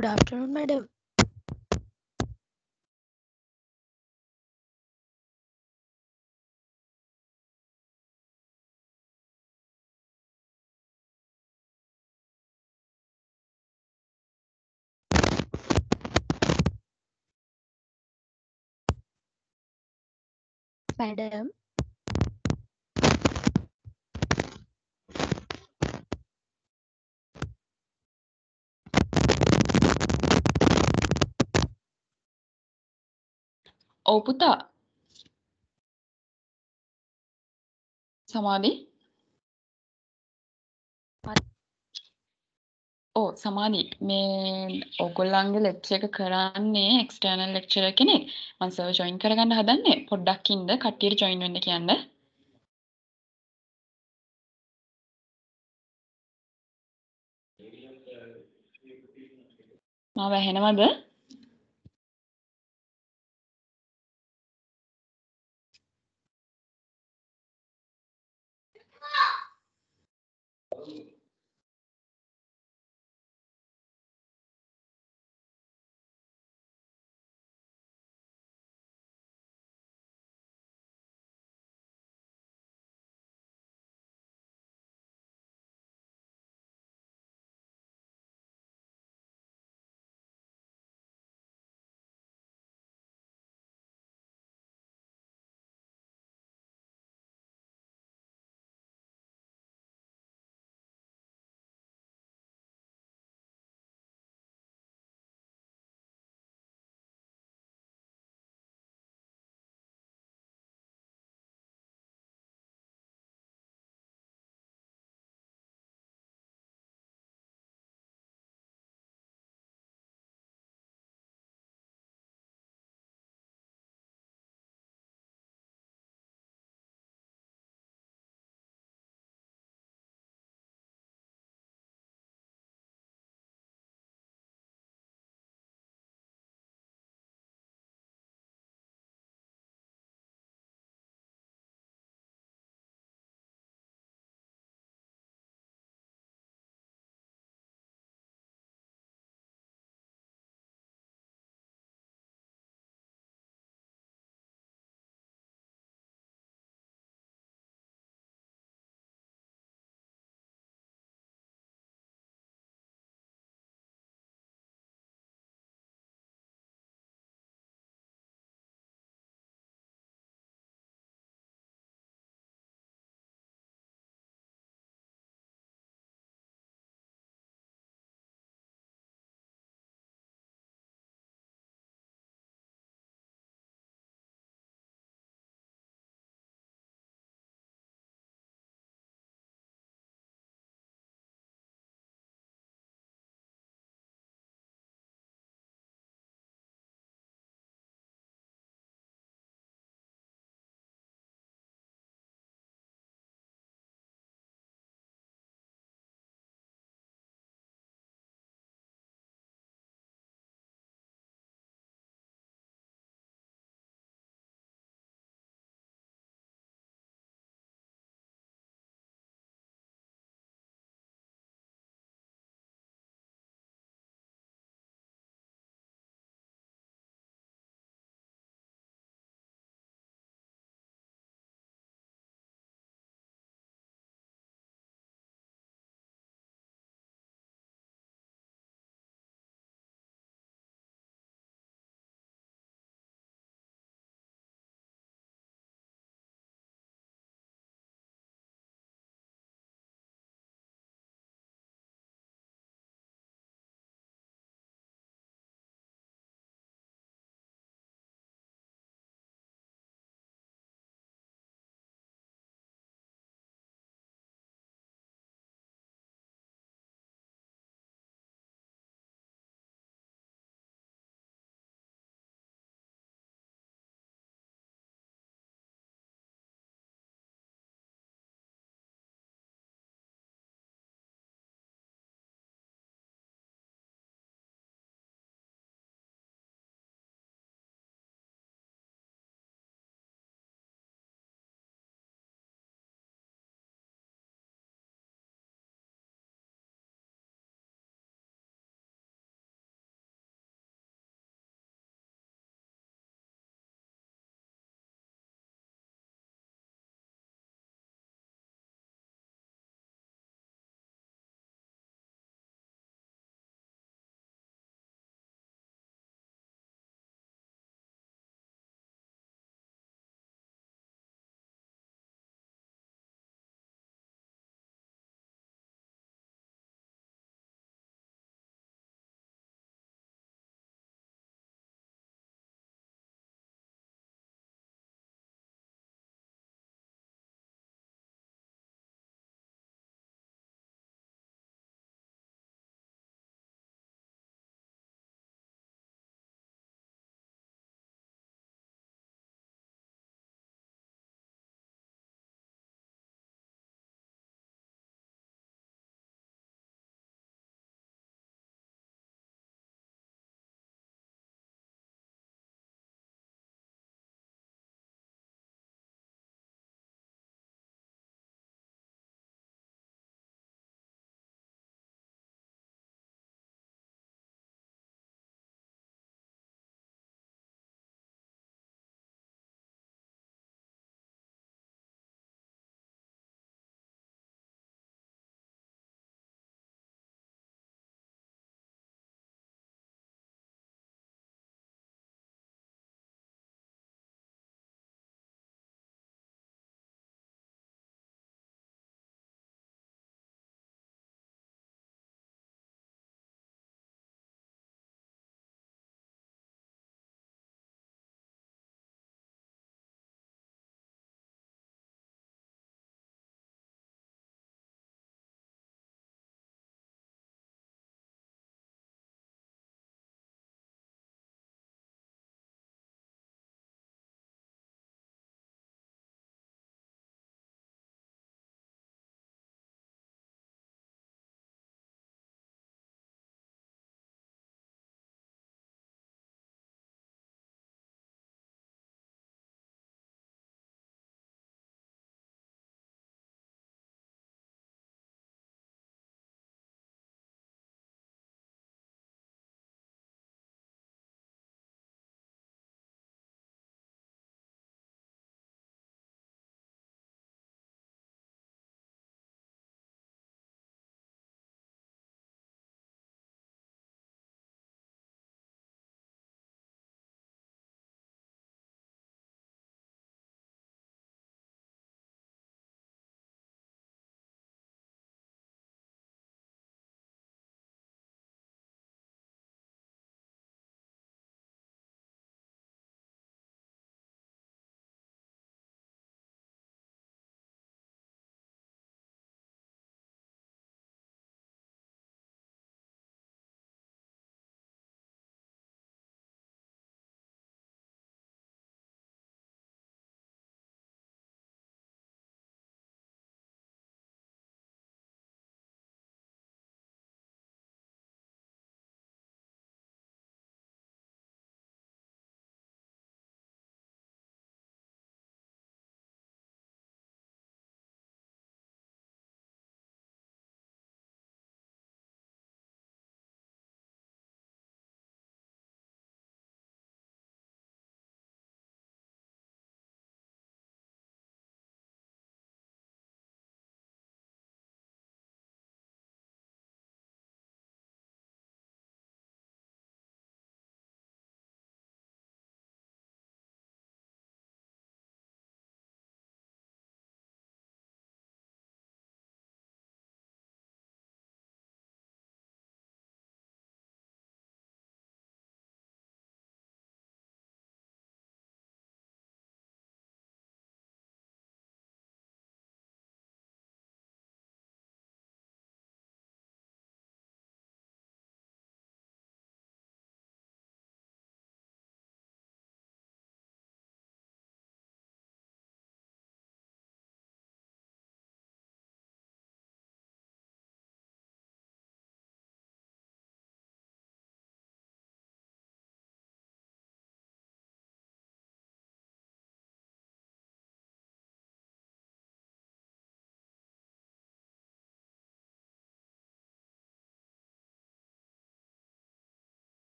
Good afternoon, madam. Madam. Oh, Putta. Samadhi? Oh, Samadhi. Main ogolange lecture එක කරන්නේ external lecture කෙනෙක්. මම sir join කරගන්න හදන්නේ. පොඩ්ඩක් ඉන්න කට්ටියට join වෙන්න කියන්න. මාව ඇහෙනවද?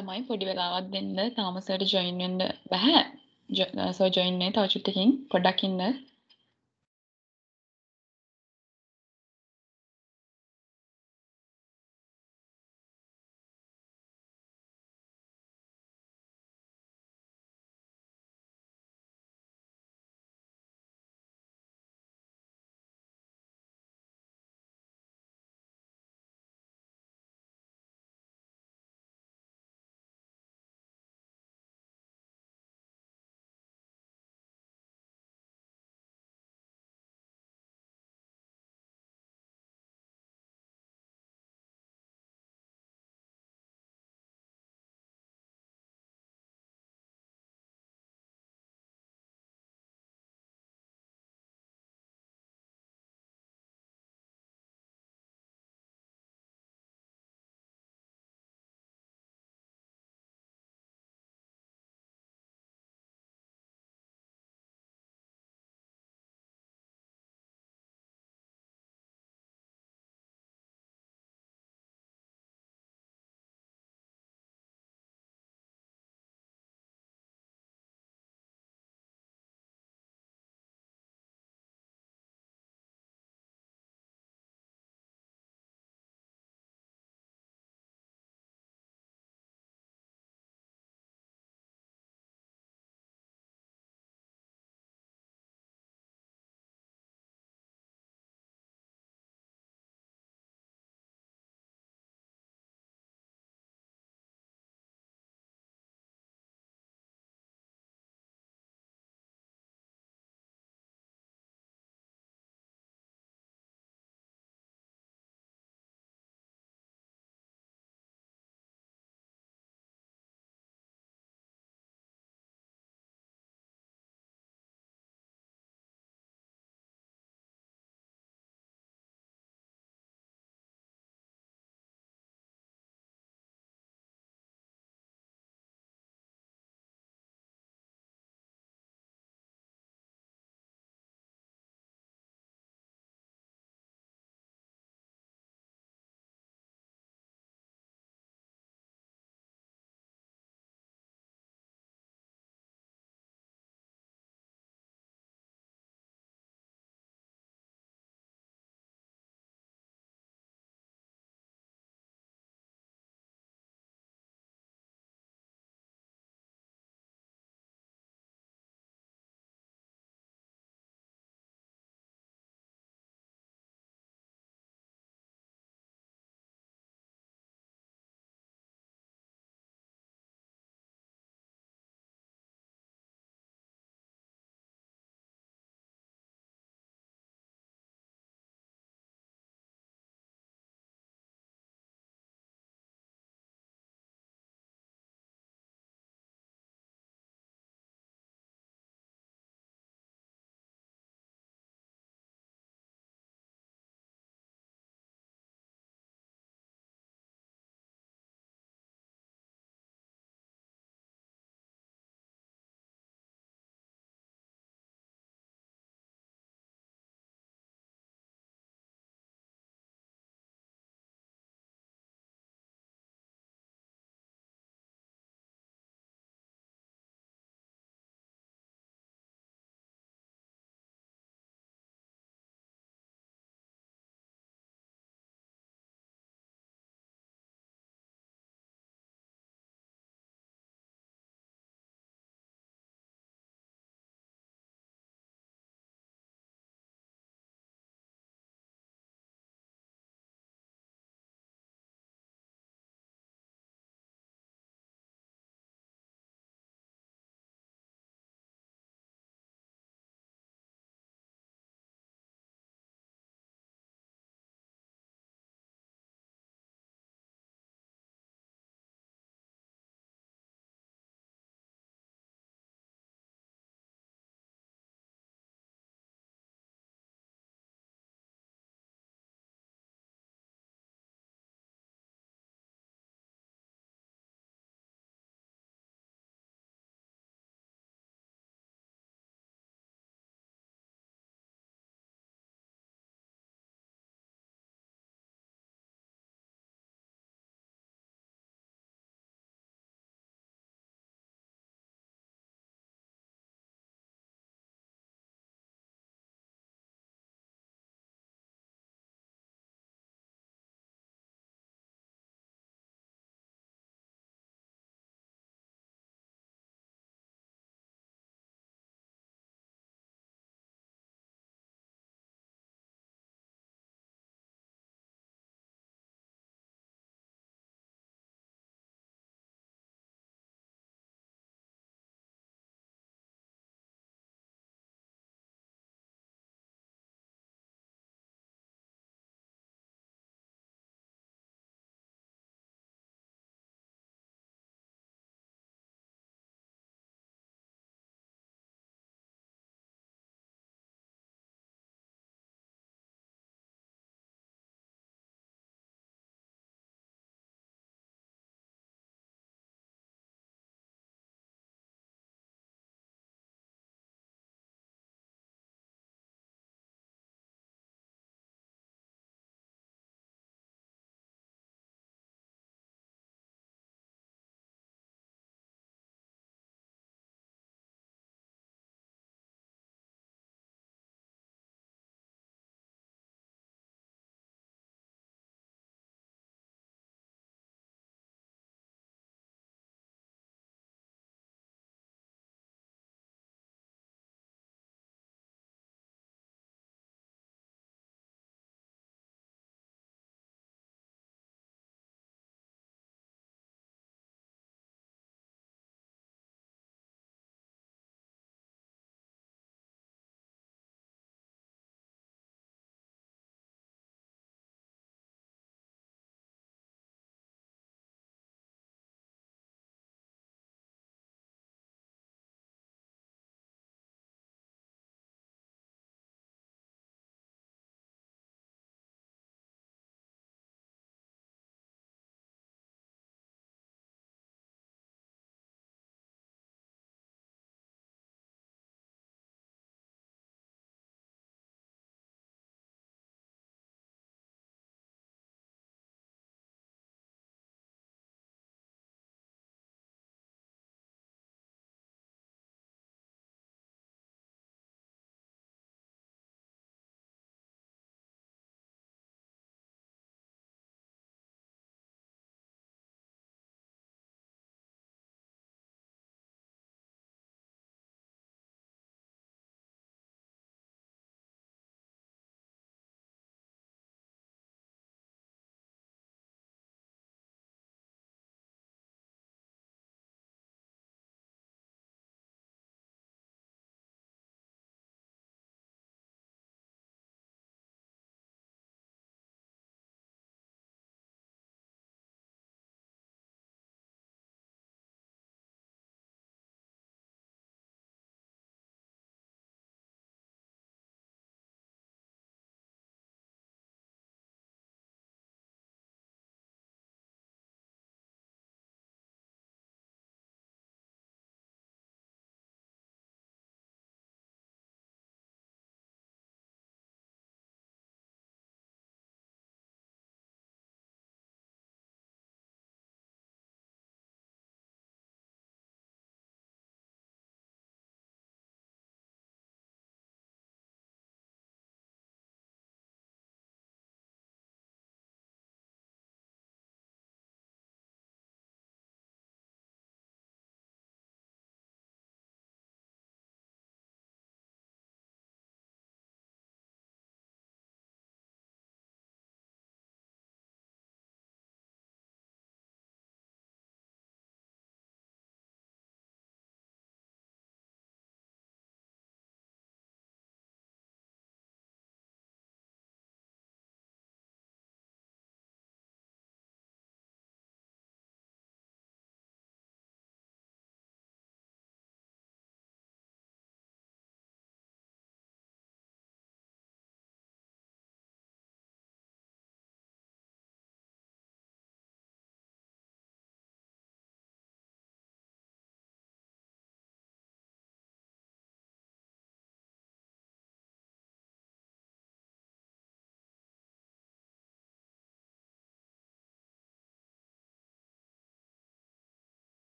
ළමයි පොඩි වෙලාවක් දෙන්න තාමසයට ජොයින් වෙන්න බෑ. සෝ ජොයින් නේ තව චුට්ටකින් පොඩ්ඩක් ඉන්න.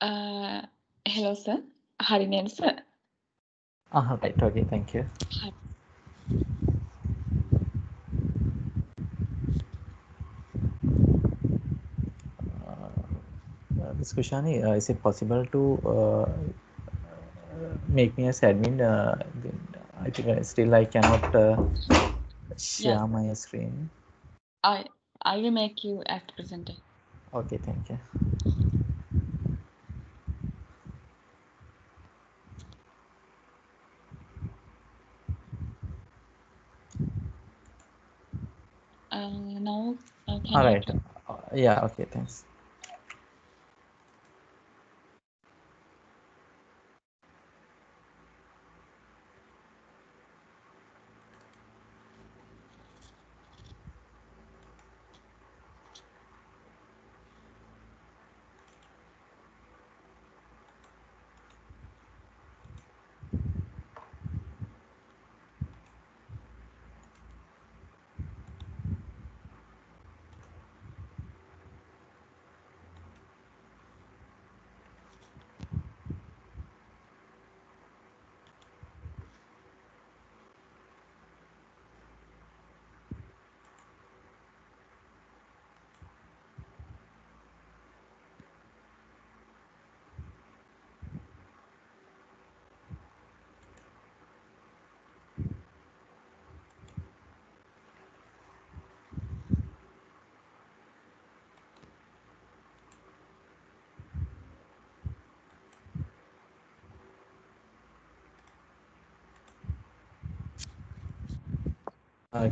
Hello, sir. Harinan, sir. Right. Okay, thank you. Hi. Ms. Kushani, is it possible to make me as admin? I think still I cannot share my screen. I will make you as presenter. Okay, thank you. Now. All right. Yeah. Okay. Thanks.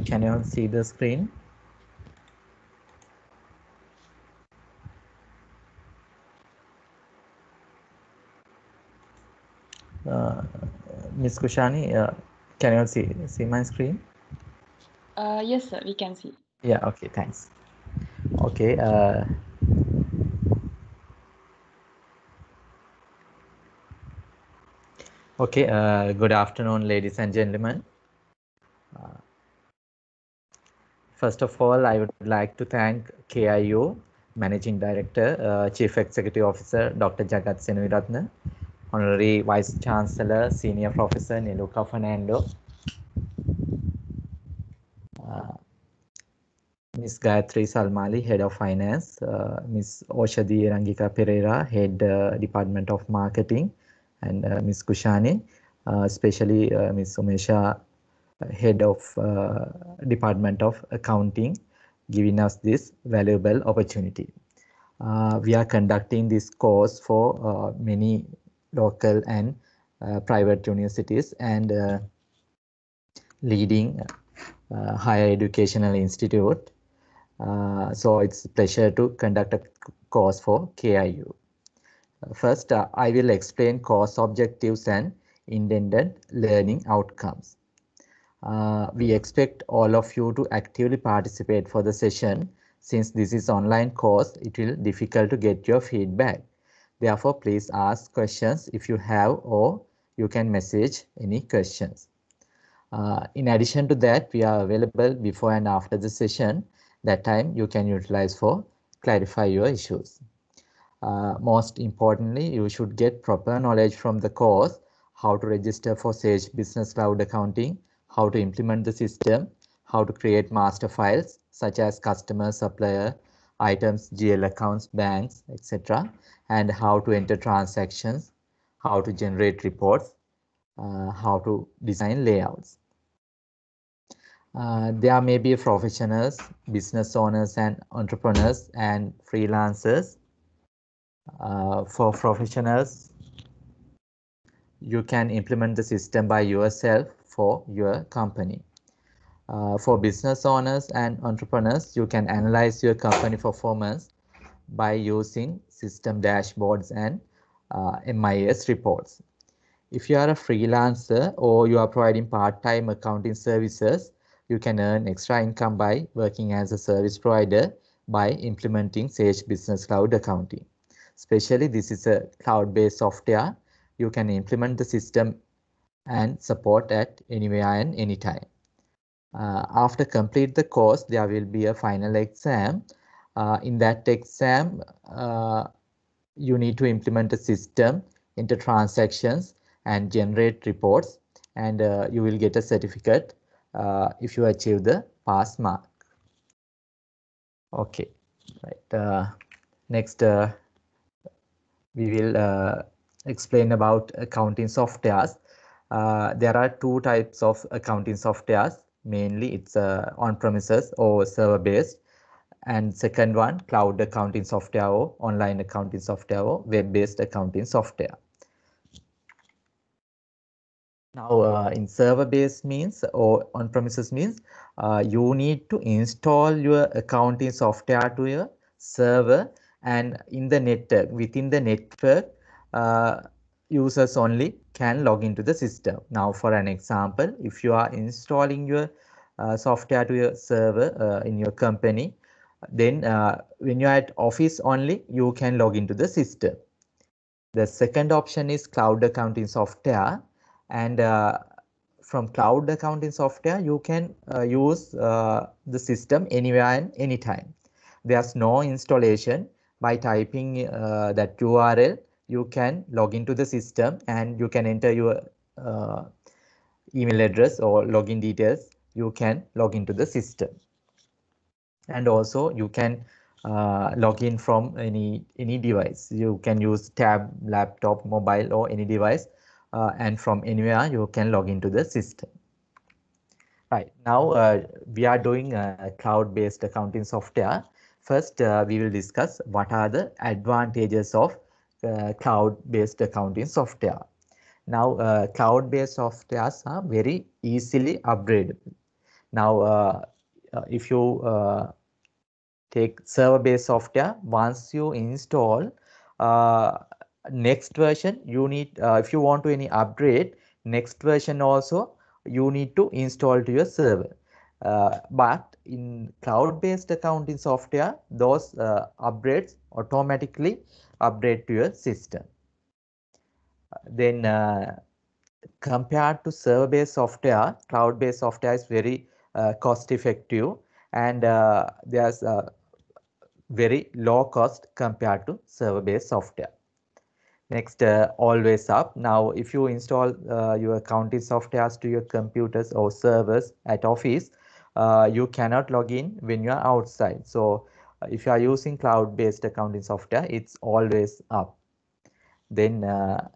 Can you all see the screen? Ms. Kushani, can you all see my screen? Yes, sir, we can see. Yeah, okay, thanks. Okay. Good afternoon, ladies and gentlemen. First of all, I would like to thank KIU Managing Director, Chief Executive Officer, Dr. Jagath Senaratna, Honorary Vice Chancellor, Senior Professor Niluka Fernando, Ms. Gayatri Salmali, Head of Finance, Ms. Oshadi Rangika Pereira, Head Department of Marketing, and Ms. Kushani, especially Ms. Umesha, Head of Department of Accounting, giving us this valuable opportunity. We are conducting this course for many local and private universities and leading higher educational institute. So it's a pleasure to conduct a course for KIU. First, I will explain course objectives and intended learning outcomes. We expect all of you to actively participate for the session. Since this is online course, it will difficult to get your feedback. Therefore, please ask questions if you have, or you can message any questions. In addition to that, we are available before and after the session. That time you can utilize for clarify your issues. Most importantly, you should get proper knowledge from the course, how to register for Sage Business Cloud Accounting, how to implement the system, how to create master files such as customer, supplier, items, GL accounts, banks, etc., and how to enter transactions, how to generate reports, how to design layouts. There may be professionals, business owners and entrepreneurs and freelancers. For professionals, you can implement the system by yourself for your company. For business owners and entrepreneurs, you can analyze your company performance by using system dashboards and MIS reports. If you are a freelancer or you are providing part-time accounting services, you can earn extra income by working as a service provider by implementing Sage Business Cloud Accounting. Especially this is a cloud-based software. You can implement the system and support at anywhere and anytime. After complete the course, there will be a final exam. In that exam, you need to implement a system into transactions and generate reports, and you will get a certificate if you achieve the pass mark. Okay, right. Next, we will explain about accounting softwares. There are two types of accounting softwares. Mainly it's on-premises or server-based, and second one, cloud accounting software or online accounting software or web-based accounting software. Now in server-based means, or on-premises means, you need to install your accounting software to your server, and in the network, within the network, users only can log into the system. Now for an example, if you are installing your software to your server in your company, then when you are at office only, you can log into the system. The second option is cloud accounting software, and from cloud accounting software you can use the system anywhere and anytime. There's no installation. By typing that URL, you can log into the system and you can enter your email address or login details. You can log into the system, and also you can log in from any device. You can use tab, laptop, mobile, or any device, and from anywhere you can log into the system. Right now we are doing cloud-based accounting software. First, we will discuss what are the advantages of cloud-based accounting software. Now cloud-based softwares are very easily upgraded. Now if you take server-based software, once you install next version, you need if you want to any upgrade next version also, you need to install to your server. But in cloud-based accounting software, those upgrades automatically upgrade to your system. Then compared to server-based software, cloud-based software is very cost-effective, and there's a very low cost compared to server-based software. Next, always up. Now, if you install your accounting softwares to your computers or servers at office, you cannot log in when you are outside. So if you are using cloud-based accounting software, it's always up. Then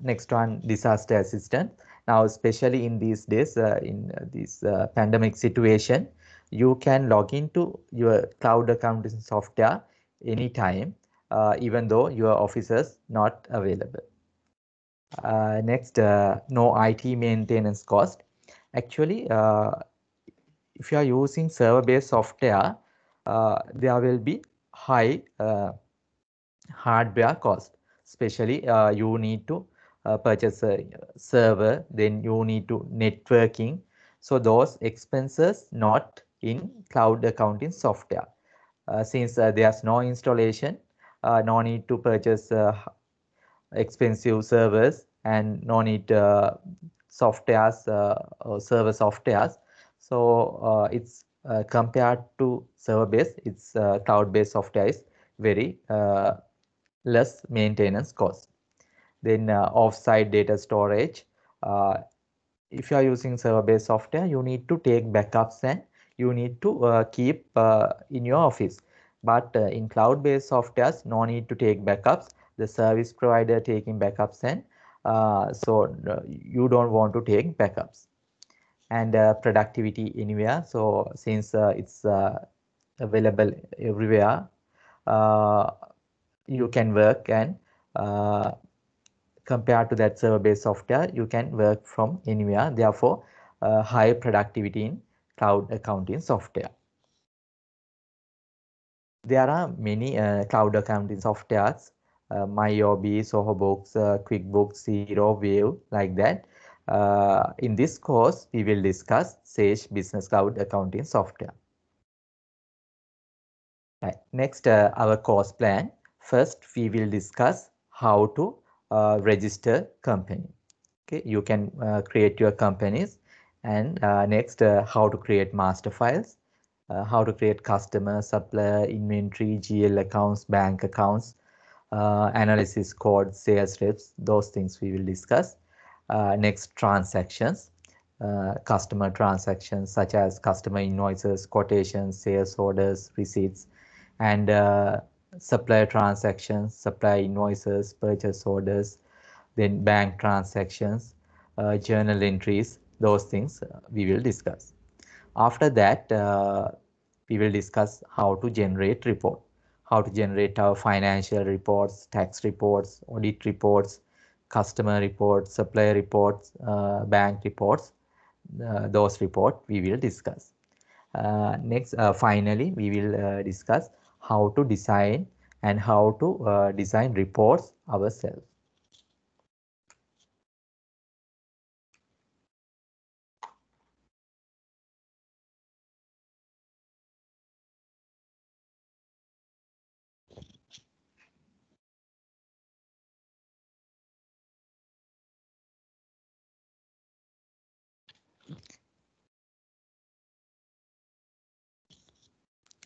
next one, disaster assistance. Now, especially in these days, in this pandemic situation, you can log into your cloud accounting software anytime, even though your office is not available. Next, no IT maintenance cost. Actually, if you are using server-based software, there will be high hardware cost. Especially you need to purchase a server, then you need to networking. So those expenses not in cloud accounting software. Since there's no installation, no need to purchase expensive servers, and no need softwares or server softwares. So it's compared to server-based, it's cloud-based software is very less maintenance cost. Then offsite data storage. If you are using server-based software, you need to take backups and you need to keep in your office. But in cloud-based softwares, no need to take backups. The service provider taking backups, and so you don't want to take backups. And productivity anywhere. So since it's available everywhere, you can work, and compared to that server-based software, you can work from anywhere. Therefore, high productivity in cloud accounting software. There are many cloud accounting softwares, MyOB, SohoBooks, QuickBooks, ZeroView, like that. In this course, we will discuss Sage Business Cloud Accounting Software. Right. Next, our course plan. First, we will discuss how to register company. Okay, you can create your companies, and next, how to create master files. How to create customer, supplier, inventory, GL accounts, bank accounts, analysis code, sales reps, those things we will discuss. Next, transactions, customer transactions such as customer invoices, quotations, sales orders, receipts, and supplier transactions, supplier invoices, purchase orders, then bank transactions, journal entries, those things we will discuss. After that, we will discuss how to generate report, how to generate our financial reports, tax reports, audit reports, customer reports, supplier reports, bank reports, those reports we will discuss. Next, finally, we will discuss how to design and how to design reports ourselves.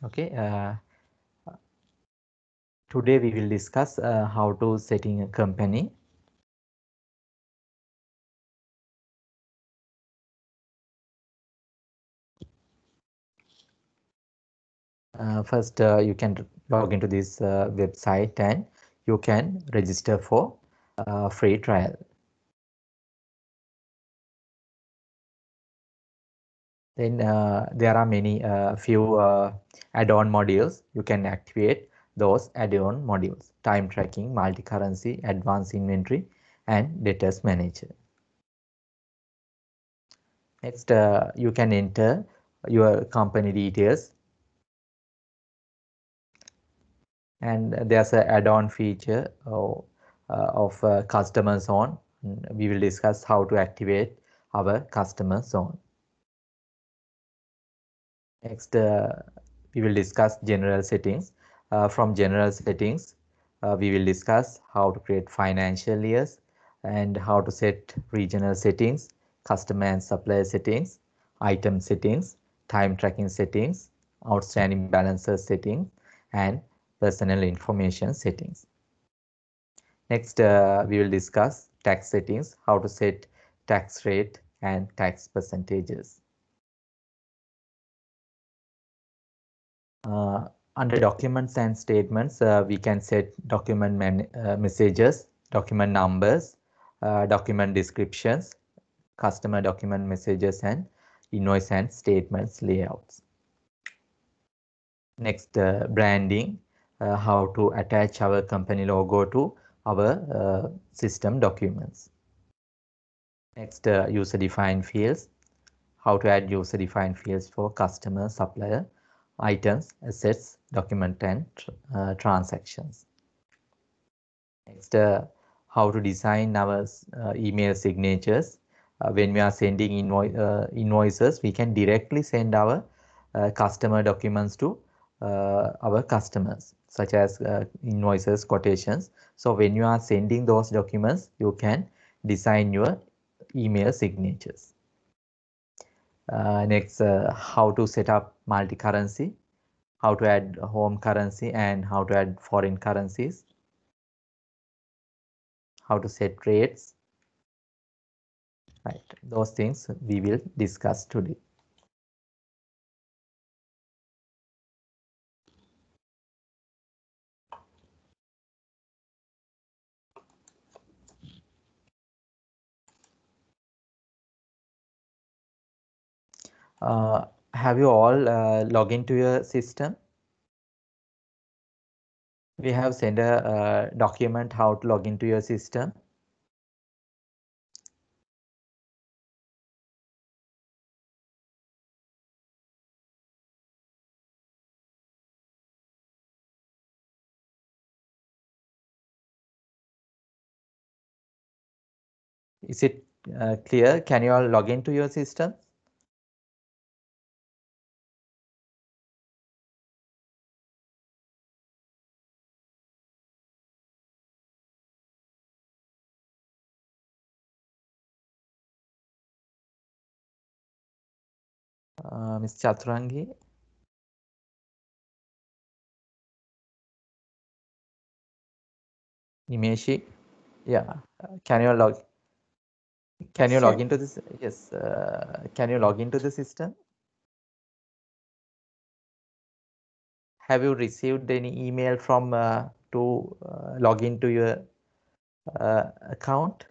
Okay, today we will discuss how to setting a company. First, you can log into this website and you can register for free trial. Then there are many few add-on modules. You can activate those add-on modules: time tracking, multi-currency, advanced inventory, and debtors manager. Next, you can enter your company details, and there's an add-on feature of customer zone. We will discuss how to activate our customer zone. Next, we will discuss general settings. From general settings, we will discuss how to create financial years and how to set regional settings, customer and supplier settings, item settings, time tracking settings, outstanding balances settings, and personal information settings. Next, we will discuss tax settings, how to set tax rate and tax percentages. Under documents and statements, we can set document messages, document numbers, document descriptions, customer document messages, and invoice and statements layouts. Next, branding, how to attach our company logo to our system documents. Next, user-defined fields, how to add user-defined fields for customer, supplier, items, assets, document, and transactions. Next, how to design our email signatures. When we are sending invoices, we can directly send our customer documents to our customers, such as invoices, quotations. So when you are sending those documents, you can design your email signatures. Next, how to set up multi-currency, how to add home currency and how to add foreign currencies, how to set rates, right? Those things we will discuss today. Have you all logged into your system? We have sent a document how to log into your system. Is it clear? Can you all log into your system? Ms. Chaturangi. Nimeshi, yeah, can you log into this? Yes, can you log into the system? Have you received any email from to log into your account?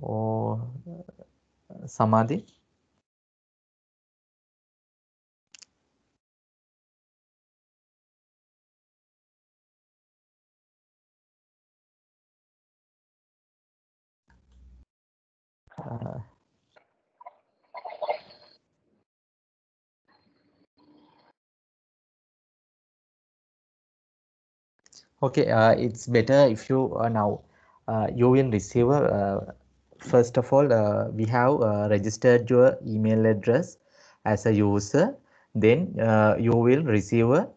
Or Samadhi? Okay, it's better if you now you will receive first of all we have registered your email address as a user, then you will receive an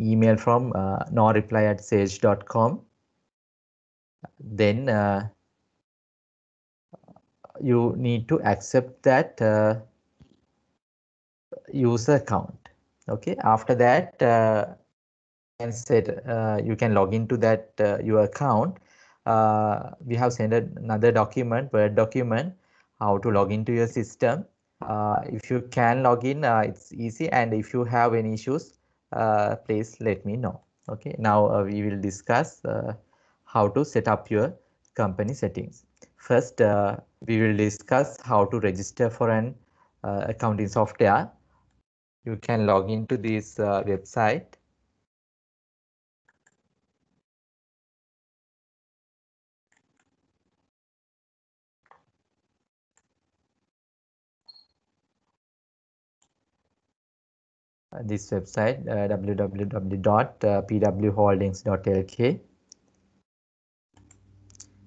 email from noreply@sage.com, then you need to accept that user account. Okay, after that and said you can log into that your account. We have sent another document, Word document, how to log into your system. If you can log in, it's easy, and if you have any issues, please let me know. Okay, now we will discuss how to set up your company settings. First, we will discuss how to register for an accounting software. You can log into this website. This website www.pwholdings.lk.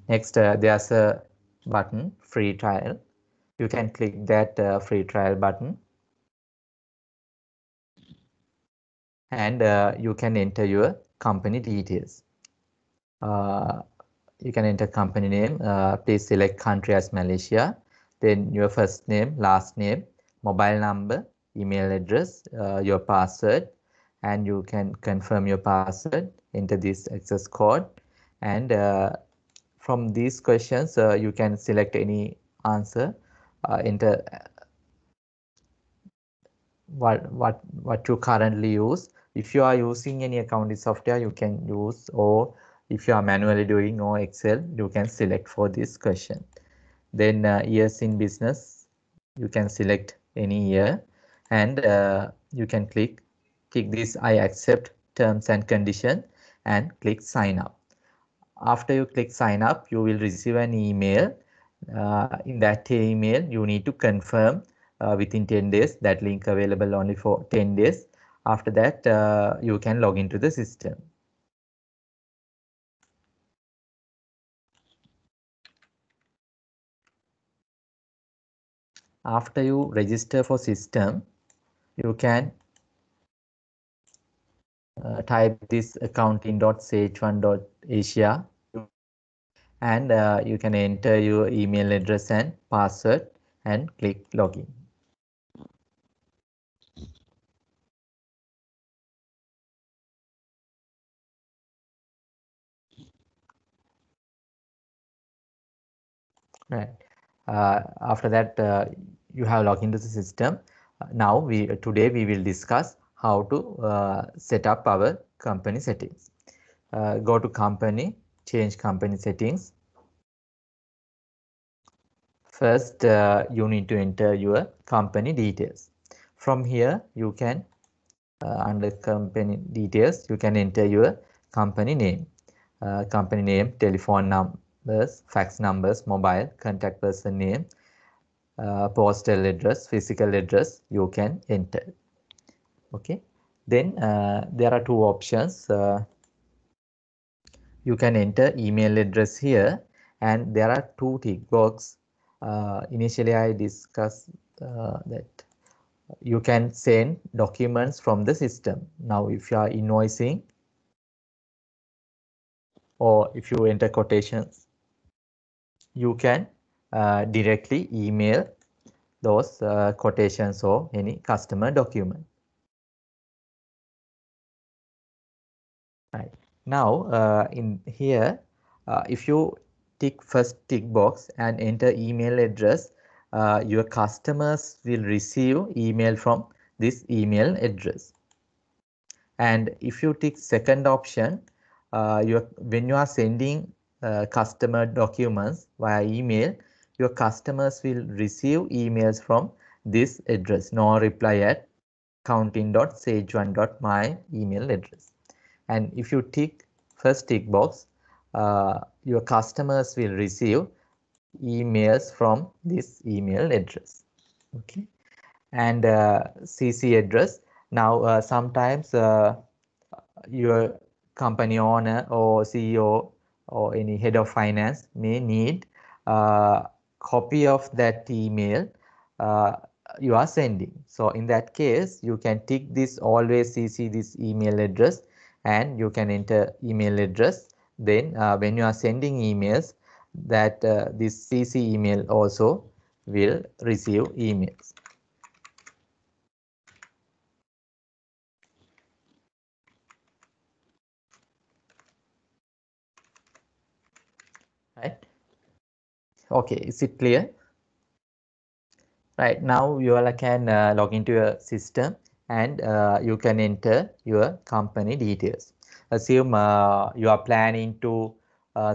Next, there's a button, free trial. You can click that free trial button. And you can enter your company details. You can enter company name. Please select country as Malaysia. Then your first name, last name, mobile number, email address, your password, and you can confirm your password. Enter this access code, and from these questions you can select any answer. Enter what you currently use. If you are using any accounting software, you can use, or if you are manually doing or Excel, you can select for this question. Then years in business, you can select any year. And you can click this I accept terms and condition and click sign up. After you click sign up, you will receive an email. In that email, you need to confirm within 10 days. That link available only for 10 days. After that, you can log into the system. After you register for system, you can type this accounting.ch1.asia, and you can enter your email address and password and click login. Right. After that, you have logged into the system. Now today we will discuss how to set up our company settings. Go to company, change company settings. First, you need to enter your company details. From here, you can under company details, you can enter your company name, telephone numbers, fax numbers, mobile, contact person name, postal address, physical address, you can enter. Okay, then there are two options. You can enter email address here, and there are two tick boxes. Initially I discussed that you can send documents from the system. Now, if you are invoicing or if you enter quotations, you can directly email those quotations or any customer document. Right. Now, in here, if you tick first tick box and enter email address, your customers will receive email from this email address. And if you tick second option, when you are sending customer documents via email, your customers will receive emails from this address, no reply@accounting.ch1.asia email address. And if you tick first tick box, your customers will receive emails from this email address. Okay, and CC address. Now sometimes your company owner or CEO or any head of finance may need a copy of that email you are sending. So in that case, you can tick this always CC this email address, and you can enter email address. Then when you are sending emails, that this CC email also will receive emails. Right. Okay, is it clear? Right, now you all can log into your system and you can enter your company details. Assume you are planning to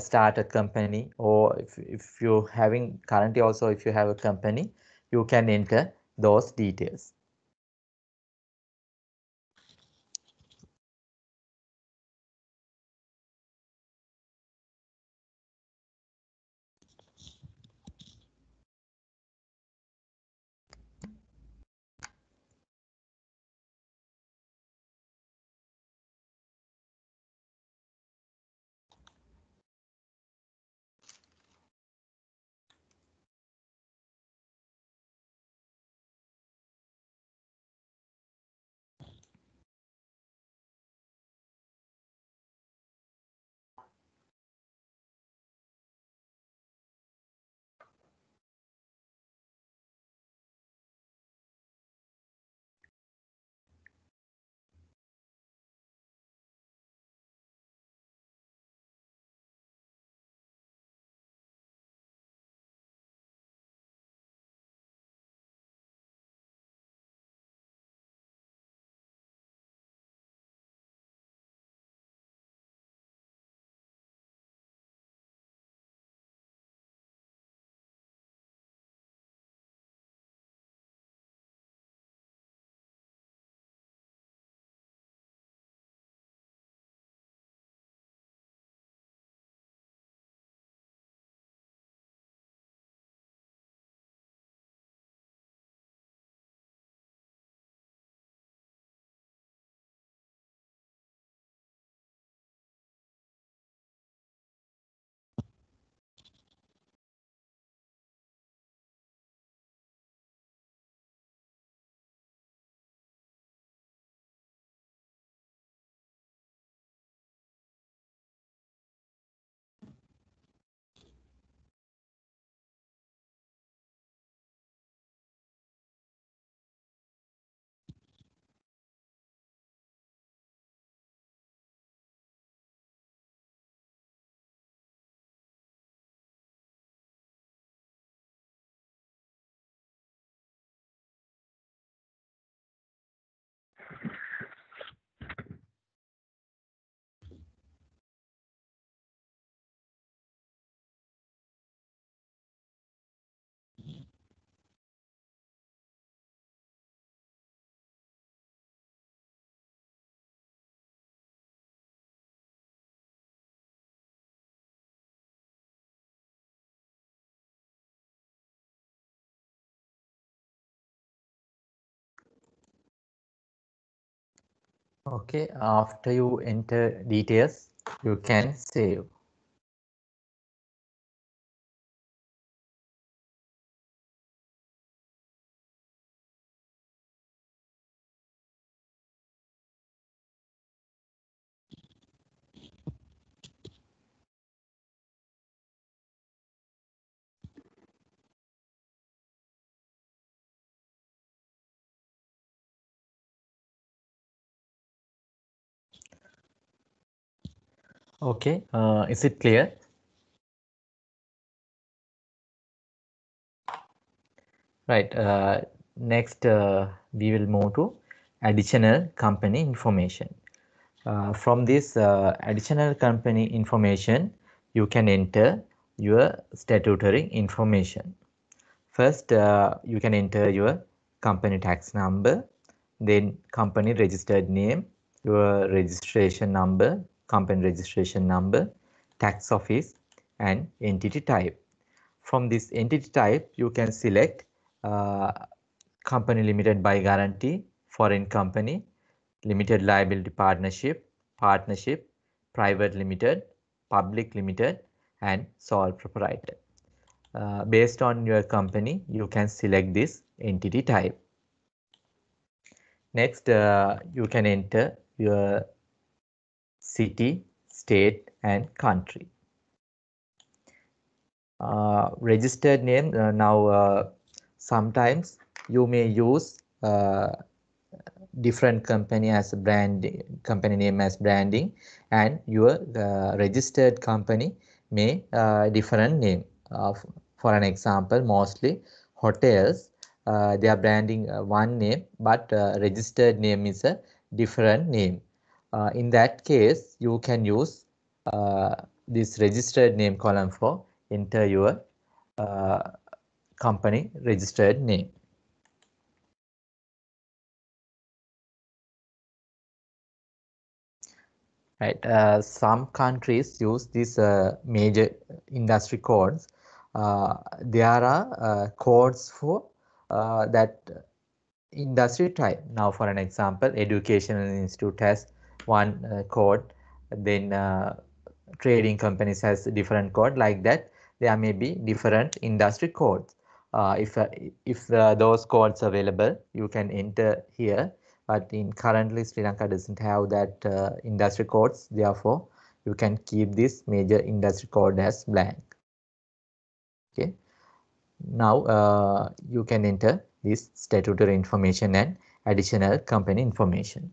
start a company, or if you're having currently also, if you have a company, you can enter those details. Okay, after you enter details, you can save. Okay, is it clear? Right, next we will move to additional company information. From this additional company information, you can enter your statutory information. First, you can enter your company tax number, then company registered name, your registration number, company registration number, tax office, and entity type. From this entity type, you can select company limited by guarantee, foreign company, limited liability partnership, partnership, private limited, public limited, and sole proprietor. Based on your company, you can select this entity type. Next, you can enter your city, state, and country. Registered name, now sometimes you may use different company as a brand, company name as branding, and your registered company may different name. For an example, mostly hotels, they are branding one name, but registered name is a different name. In that case, you can use this registered name column for enter your company registered name. Right. Some countries use these major industry codes. There are codes for that industry type. Now, for an example, educational institute has one code, then trading companies has different code. Like that, there may be different industry codes. If those codes are available, you can enter here. But in currently Sri Lanka doesn't have that industry codes, therefore you can keep this major industry code as blank. Okay, now you can enter this statutory information and additional company information.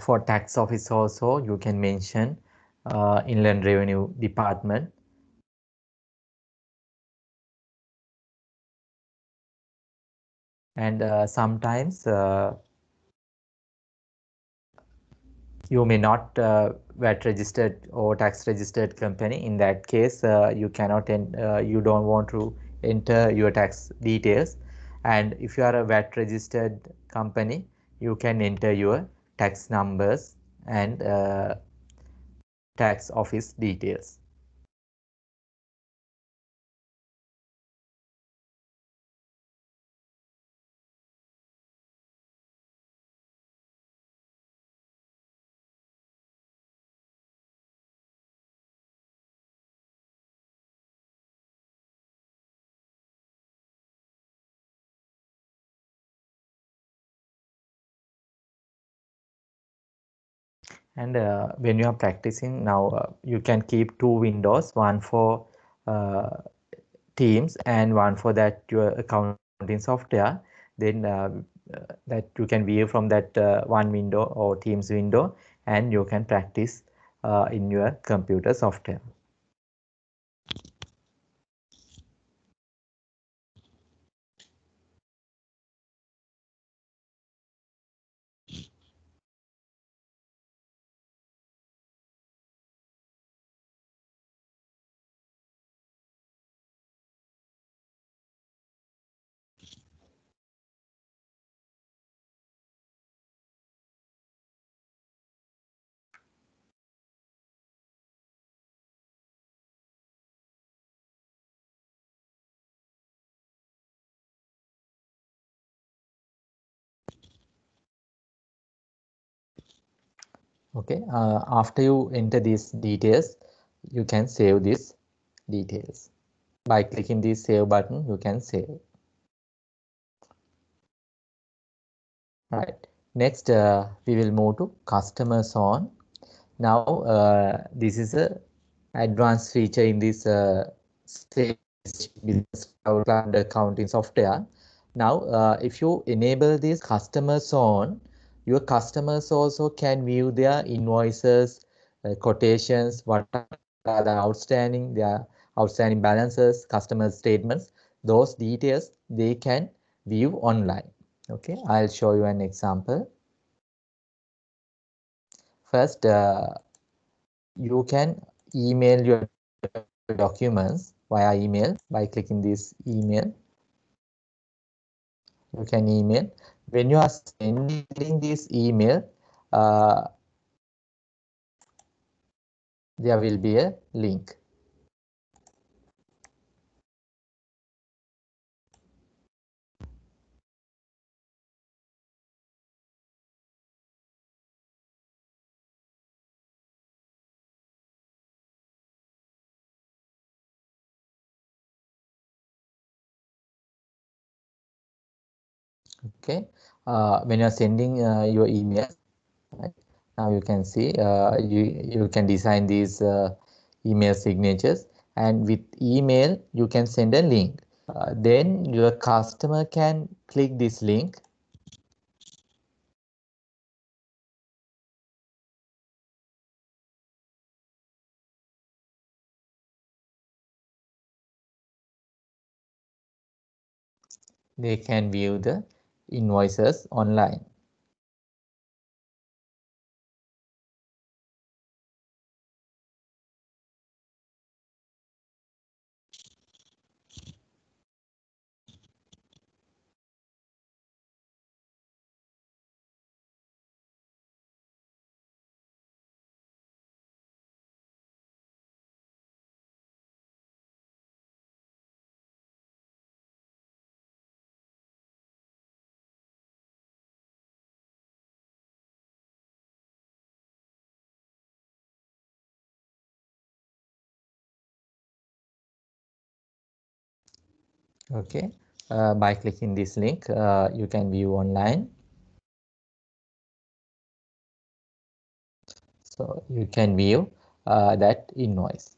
For tax office also, you can mention Inland Revenue Department. And sometimes you may not VAT registered or tax registered company. In that case, you cannot, you don't want to enter your tax details. And if you are a VAT registered company, you can enter your tax numbers and tax office details. And when you are practicing now, you can keep two windows, one for Teams and one for that your accounting software. Then that you can view from that one window or Teams window, and you can practice in your computer software. Okay, after you enter these details, you can save these details. By clicking the save button, you can save. Right. Next, we will move to customers on. Now, this is a advanced feature in this Sage Business Cloud accounting software. Now, if you enable these customers on, your customers also can view their invoices, quotations, what are the outstanding, their outstanding balances, customer statements, those details they can view online. Okay, I'll show you an example. First, you can email your documents via email by clicking this email. You can email. When you are sending this email, there will be a link. Okay, when you're sending your email, right? Now you can see you can design these email signatures, and with email you can send a link. Then your customer can click this link. They can view the invoices online. Okay, by clicking this link, you can view online. So you can view that invoice.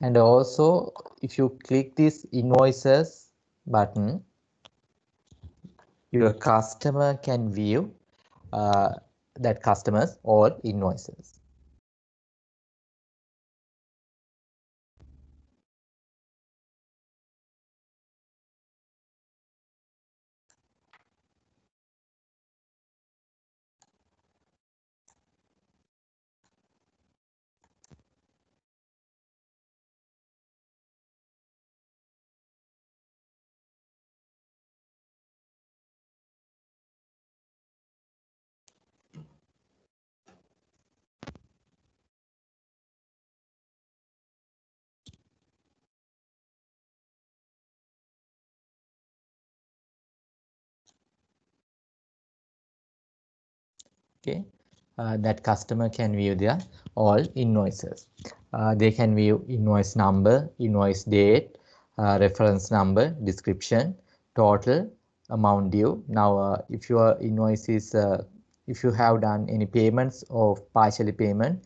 And also, if you click this invoices button, your customer can view that customers or invoices. Okay, that customer can view their all invoices. They can view invoice number, invoice date, reference number, description, total, amount due. Now, if your invoice is, if you have done any payments or partially payment,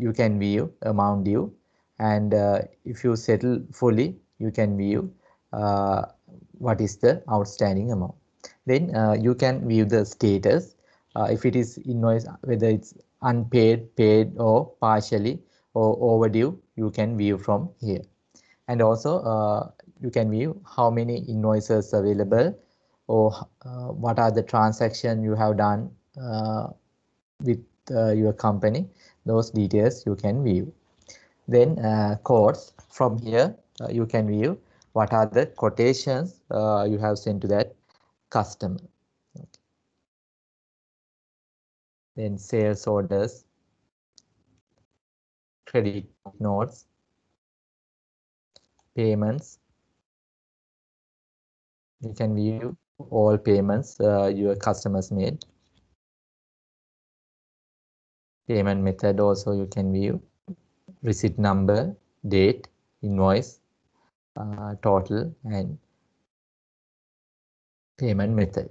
you can view amount due. And if you settle fully, you can view what is the outstanding amount. Then you can view the status. If it is invoice, whether it's unpaid, paid, or partially or overdue, you can view from here. And also you can view how many invoices available, or what are the transactions you have done with your company. Those details you can view. Then quotes. From here you can view what are the quotations you have sent to that customer. Then sales orders, credit notes, payments. You can view all payments your customers made. Payment method also you can view. Receipt number, date, invoice, total, and payment method.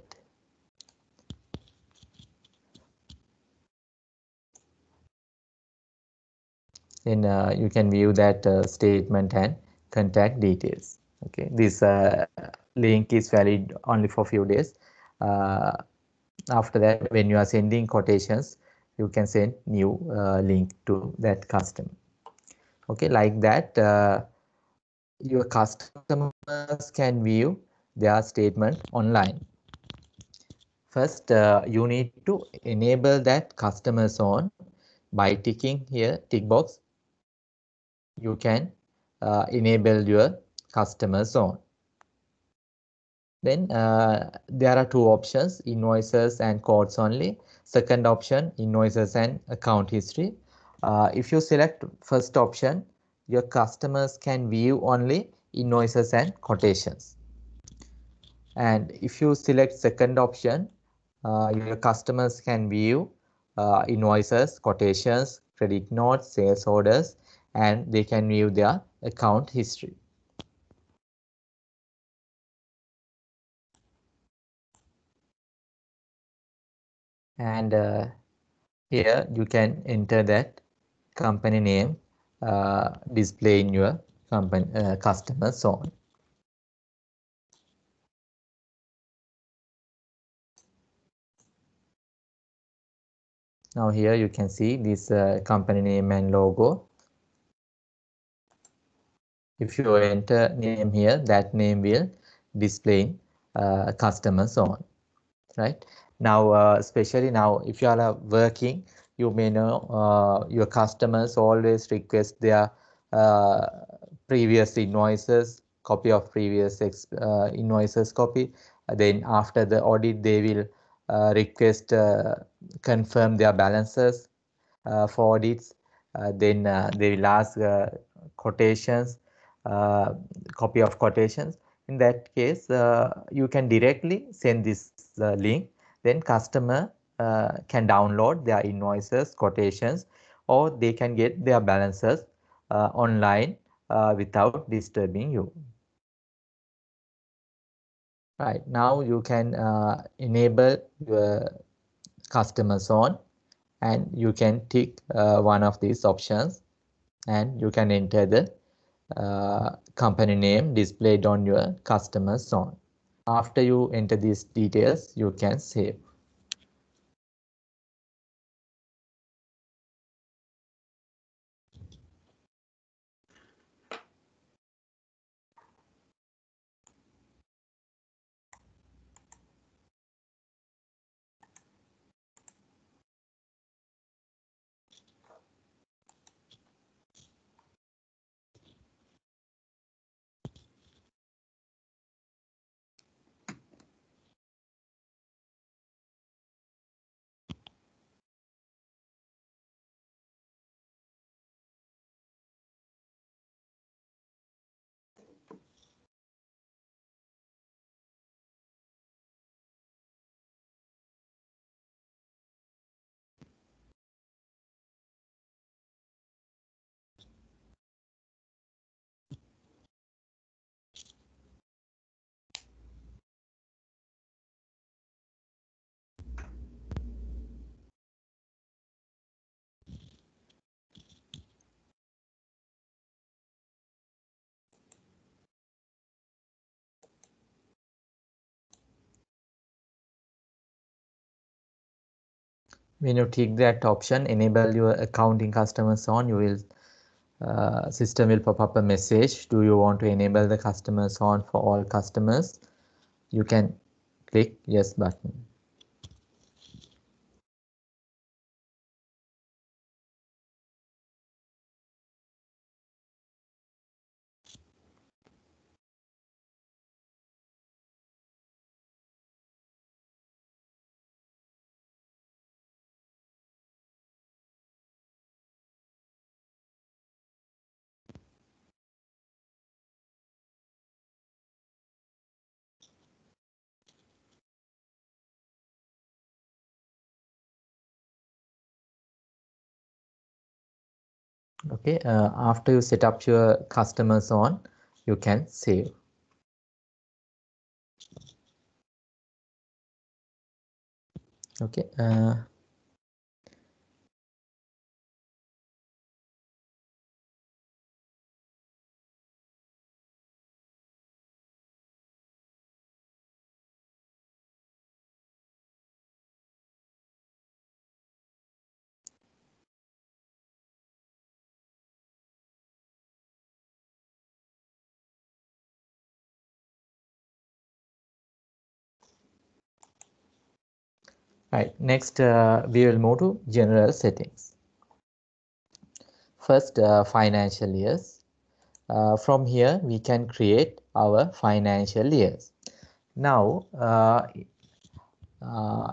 Then you can view that statement and contact details. Okay, this link is valid only for a few days. After that, when you are sending quotations, you can send new link to that customer. Okay, like that, your customers can view their statement online. First, you need to enable that customer zone by ticking here, tick box. You can enable your customer zone. Then there are two options, invoices and quotes only. Second option, invoices and account history. If you select first option, your customers can view only invoices and quotations. And if you select second option, your customers can view invoices, quotations, credit notes, sales orders, and they can view their account history. And here you can enter that company name, display in your company customer zone. Now here you can see this company name and logo. If you enter name here, that name will display in customer zone, right? Now, especially now, if you are working, you may know your customers always request their previous invoices, copy of previous invoices copy. Then after the audit, they will request confirm their balances for audits. Then they will ask quotations, copy of quotations. In that case, you can directly send this link. Then customer can download their invoices, quotations, or they can get their balances online without disturbing you. Right now you can enable your customer zone and you can tick one of these options and you can enter the company name displayed on your customer zone. After you enter these details, you can save. When you tick that option, enable your accounting customer zone, you will system will pop up a message. Do you want to enable the customer zone for all customers? You can click yes button. Okay, after you set up your customers on, you can save. Okay. Right, next we will move to general settings. First, financial years. From here we can create our financial years. Now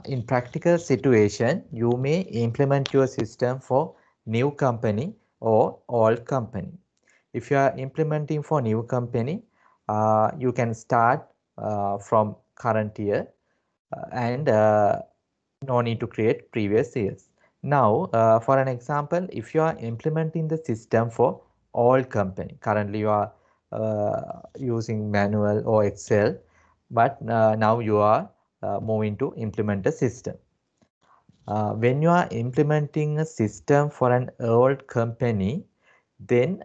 in practical situation, you may implement your system for new company or old company. If you are implementing for new company, you can start from current year and no need to create previous years. Now, for an example, if you are implementing the system for all company, currently you are using manual or Excel, but now you are moving to implement a system. When you are implementing a system for an old company, then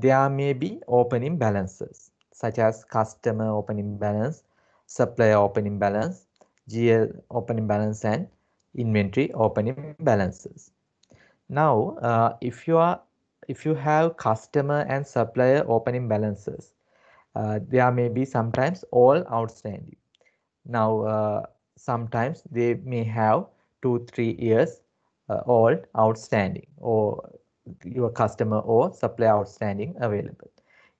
there may be opening balances, such as customer opening balance, supplier opening balance, GL opening balance, and inventory opening balances. Now, if you have customer and supplier opening balances, there may be sometimes all outstanding. Now, sometimes they may have 2-3 years old outstanding, or your customer or supplier outstanding available.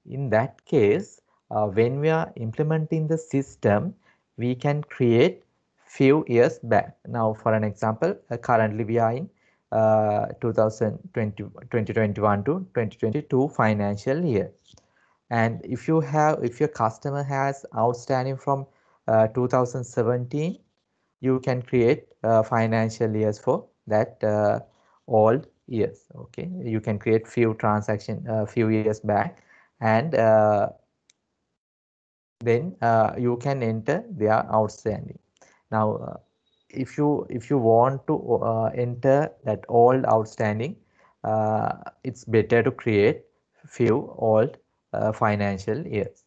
In that case, when we are implementing the system, we can create few years back. Now, for an example, currently we are in 2021 to 2022 financial year, and if your customer has outstanding from 2017, you can create financial years for that old years. Okay, you can create few transaction few years back, and then you can enter their outstanding. Now, if you want to enter that old outstanding, it's better to create few old financial years.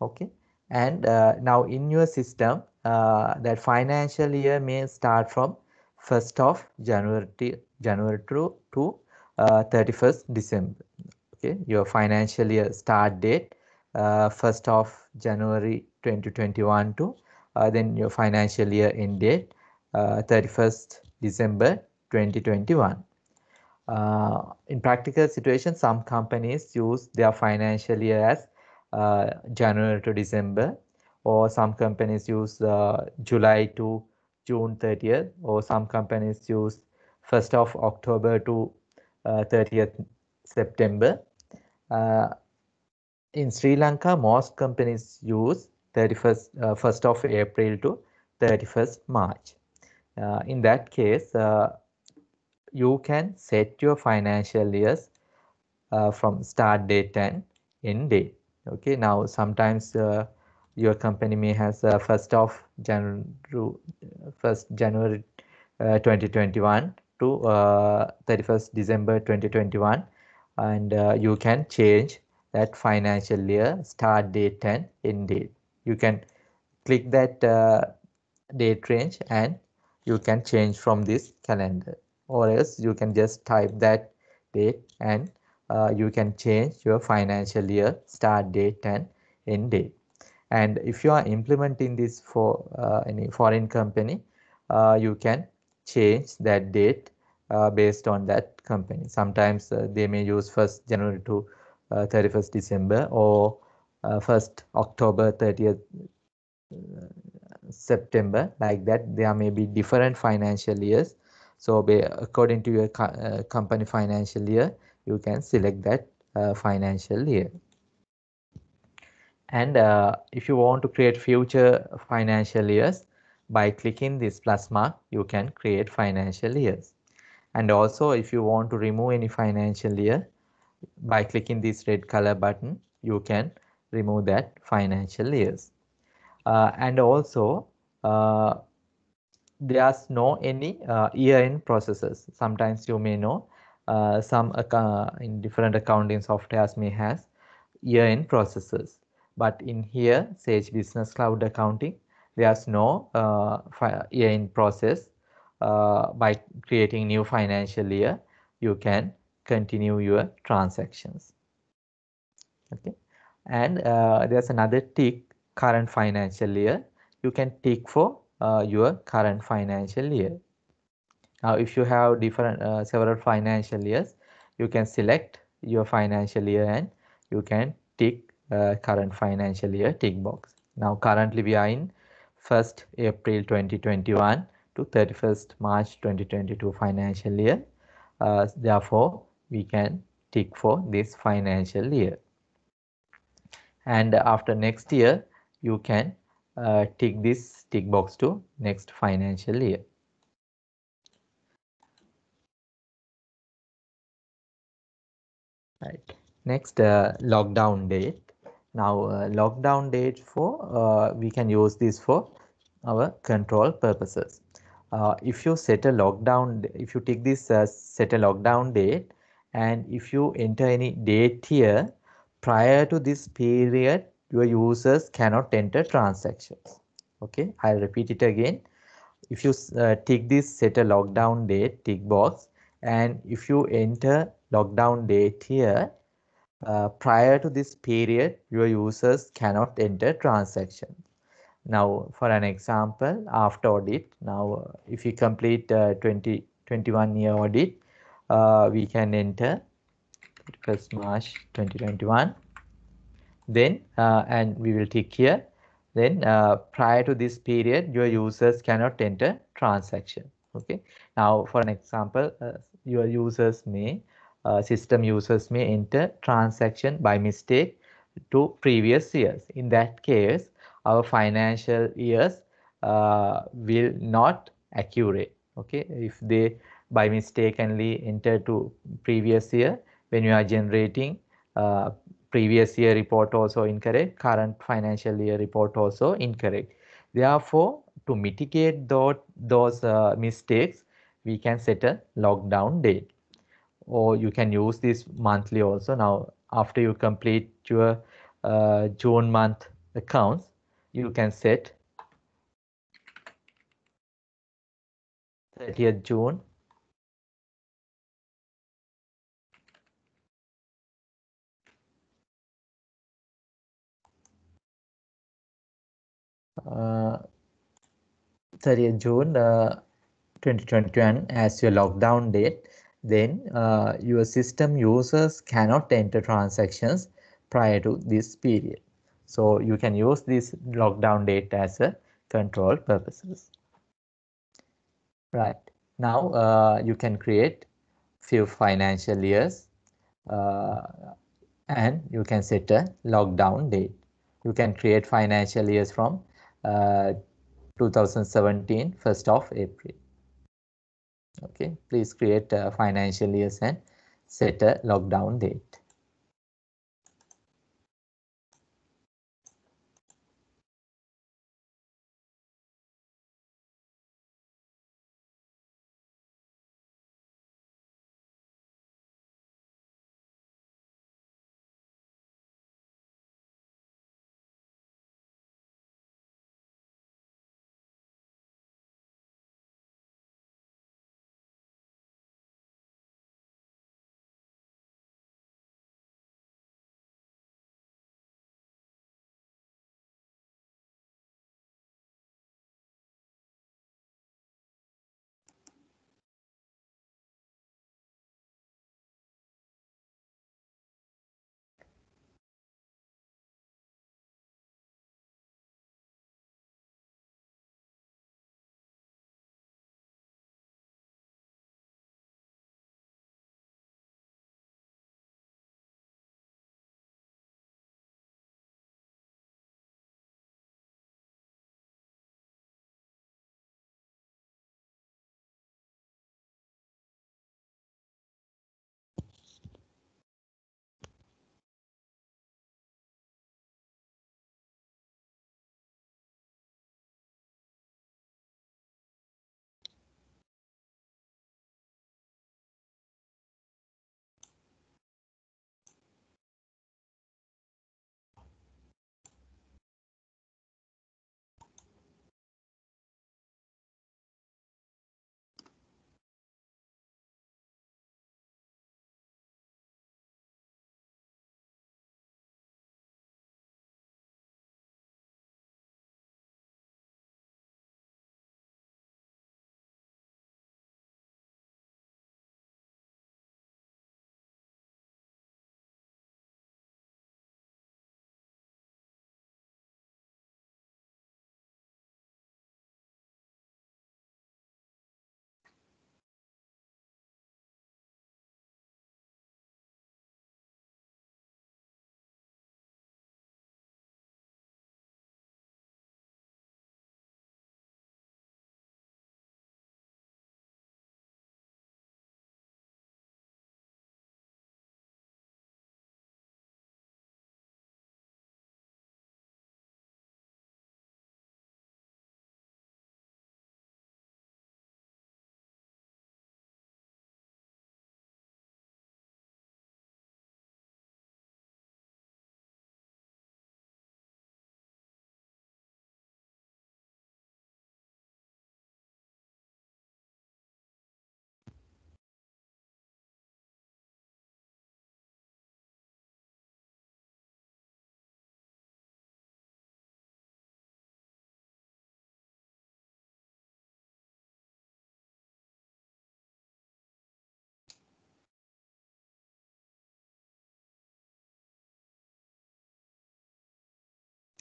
Okay, and now in your system, that financial year may start from 1st of January to 31st December. Okay, your financial year start date 1st of January 2021 to then your financial year end date 31st December 2021. In practical situation, some companies use their financial year as January to December, or some companies use July to June 30th, or some companies use 1st of October to 30th September. In Sri Lanka, most companies use 1st of April to 31st March. In that case, you can set your financial years from start date and end date. Okay, now sometimes your company may has 1st January 2021 to 31st December 2021, and you can change that financial year start date and end date. You can click that date range and you can change from this calendar, or else you can just type that date and you can change your financial year start date and end date. And if you are implementing this for any foreign company, you can change that date based on that company. Sometimes they may use 1st January to 31st December, or 1st October 30th September. Like that, there may be different financial years, so according to your company financial year, you can select that financial year. And if you want to create future financial years, by clicking this plus mark, you can create financial years. And also, if you want to remove any financial year, by clicking this red color button, you can remove that financial years. And also, there's no any year-end processes. Sometimes you may know some in different accounting softwares may have year-end processes. But in here, Sage Business Cloud Accounting, there's no year-end process. By creating new financial year, you can continue your transactions. Okay, and there's another tick, current financial year. You can tick for your current financial year. Now, if you have different several financial years, you can select your financial year and you can tick current financial year tick box. Now, currently we are in 1st April 2021 to 31st March 2022 financial year. Therefore, we can tick for this financial year. And after next year, you can tick this tick box to next financial year. Right. Next, lockdown date. Now, lockdown date for we can use this for our control purposes. If you set a lockdown, if you take this set a lockdown date, and if you enter any date here, prior to this period, your users cannot enter transactions. Okay, I'll repeat it again. If you tick this set a lockdown date tick box, and if you enter lockdown date here, prior to this period, your users cannot enter transactions. Now, for an example, after audit, now if you complete 2021 year audit, we can enter 1st March 2021. Then, and we will tick here, then prior to this period, your users cannot enter transaction. Okay. Now, for an example, your users may, system users may enter transaction by mistake to previous years. In that case, our financial years will not accurate. Okay, if they by mistakenly enter to previous year, when you are generating previous year report also incorrect, current financial year report also incorrect. Therefore, to mitigate those mistakes, we can set a lockdown date, or you can use this monthly also. Now, after you complete your June month accounts, you can set 30th June 2021 as your lockdown date. Then your system users cannot enter transactions prior to this period. So you can use this lockdown date as a control purposes. Right. Now you can create few financial years and you can set a lockdown date. You can create financial years from 2017, 1st of April. Okay, please create financial years and set a lockdown date.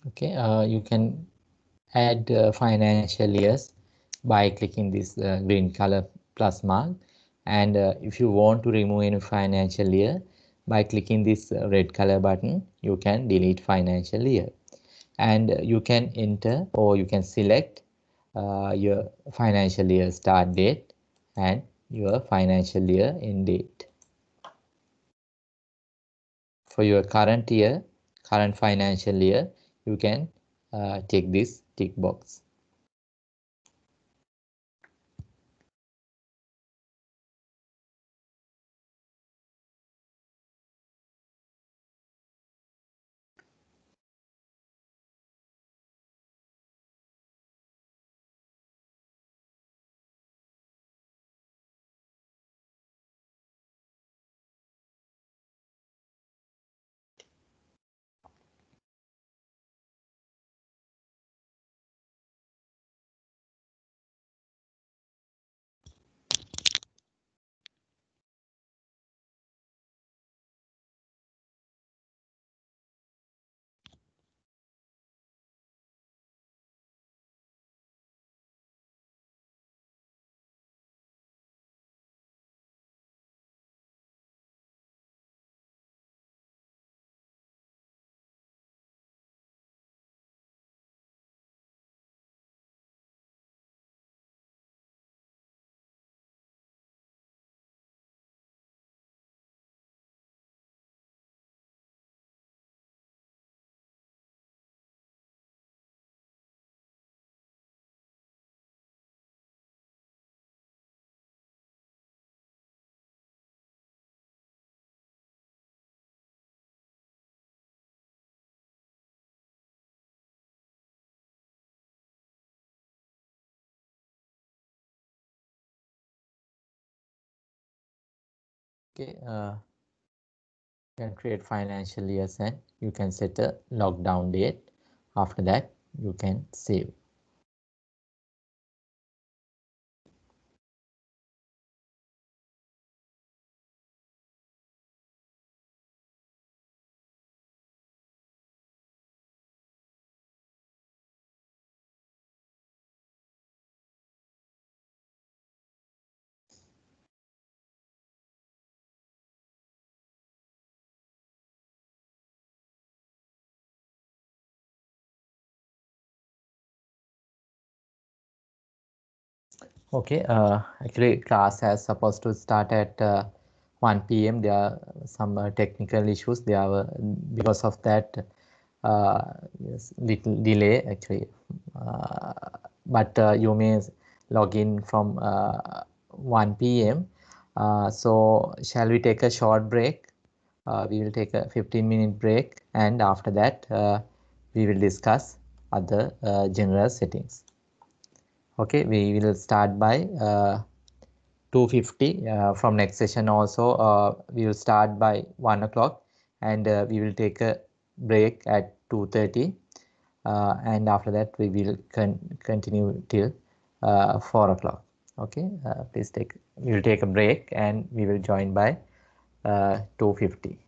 Okay, you can add financial years by clicking this green color plus mark, and if you want to remove any financial year by clicking this red color button, you can delete financial year, and you can enter or you can select your financial year start date and your financial year end date. For your current year, current financial year, you can take this tick box. Okay, you can create financial years and you can set a lockdown date. After that, you can save. Okay, actually class has supposed to start at 1 PM. There are some technical issues. There are because of that yes, little delay actually, but you may log in from 1 PM. So shall we take a short break? We will take a 15-minute break, and after that we will discuss other general settings. Okay, we will start by 2:50. From next session also we will start by 1 o'clock, and we will take a break at 2:30, and after that we will continue till 4 o'clock. Okay, please take, we will take a break and we will join by 2:50.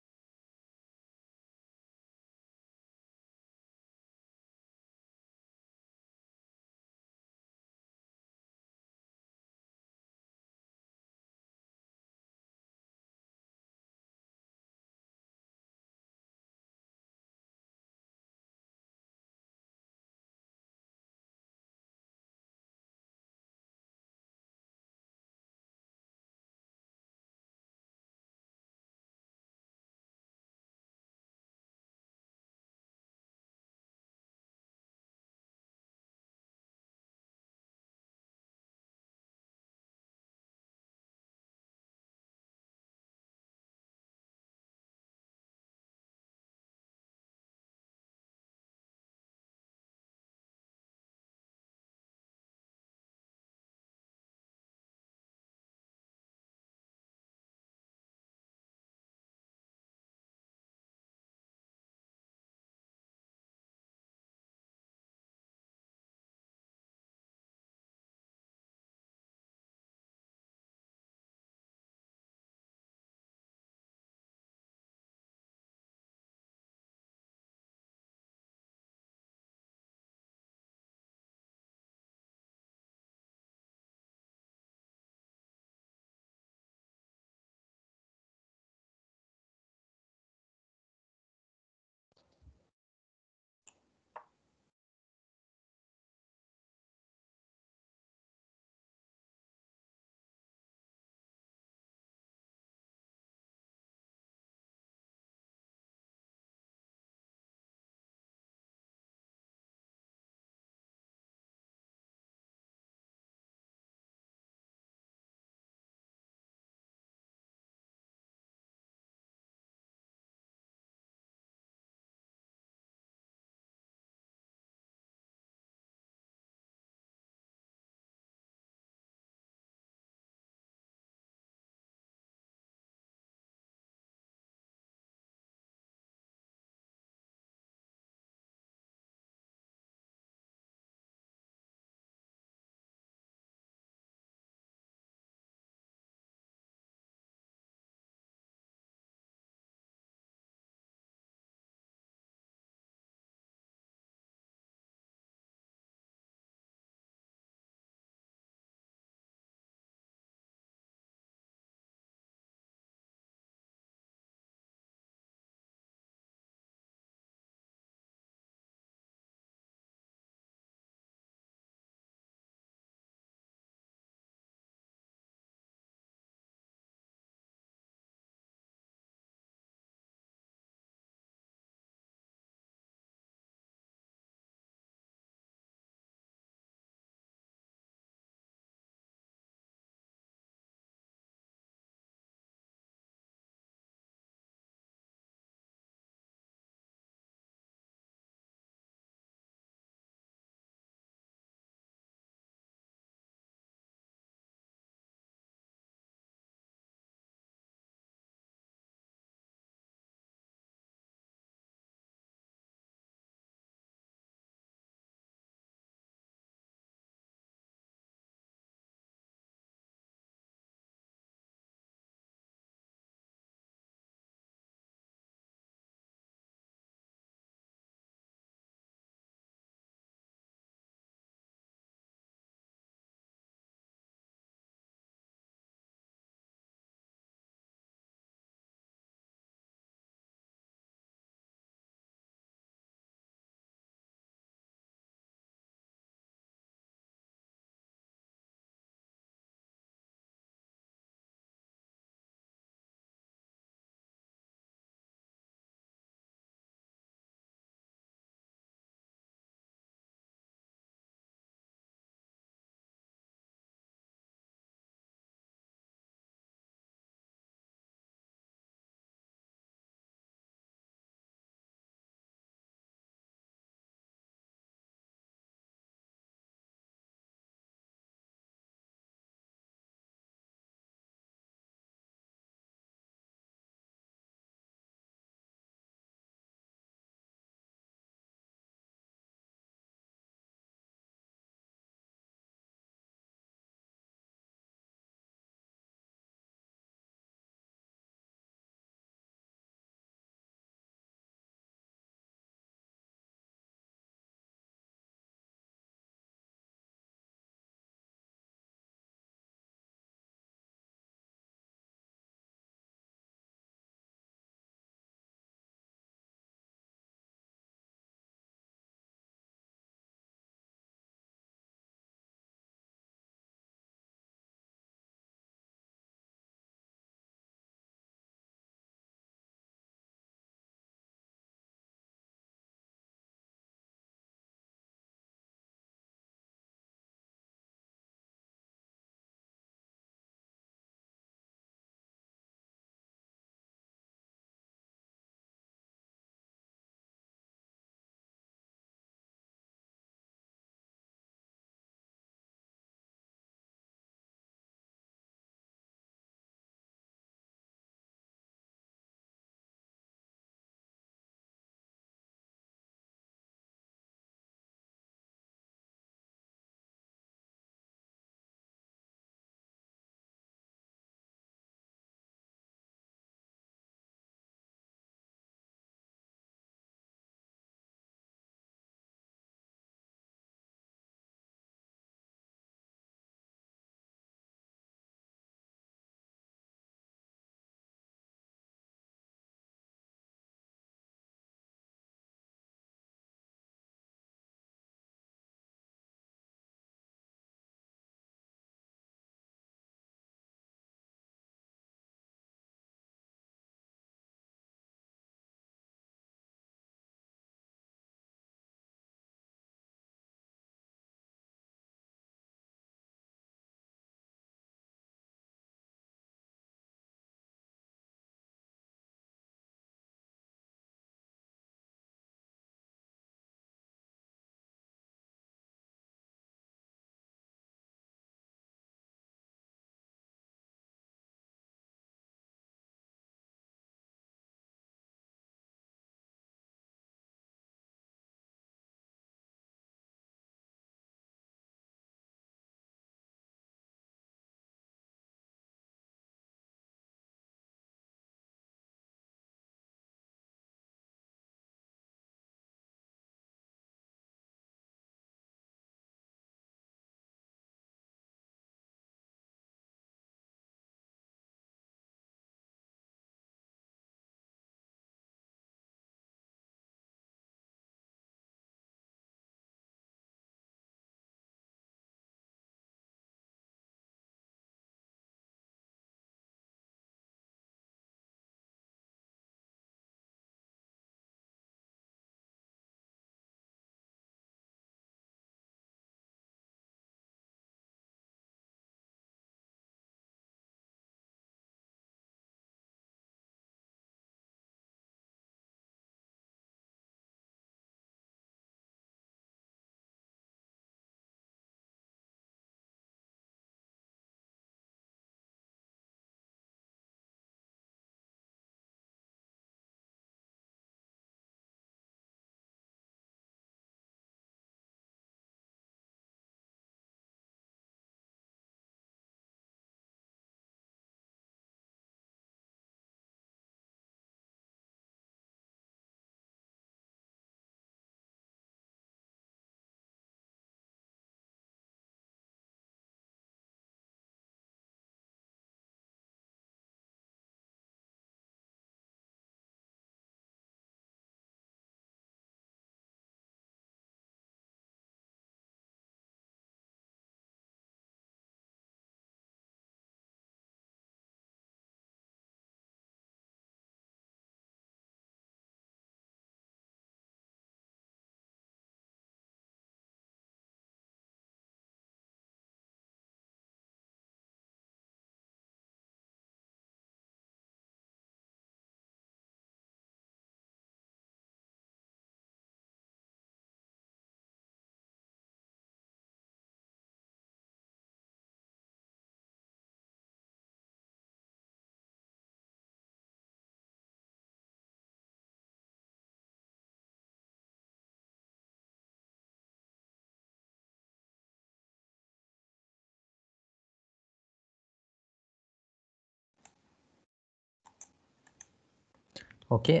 Okay,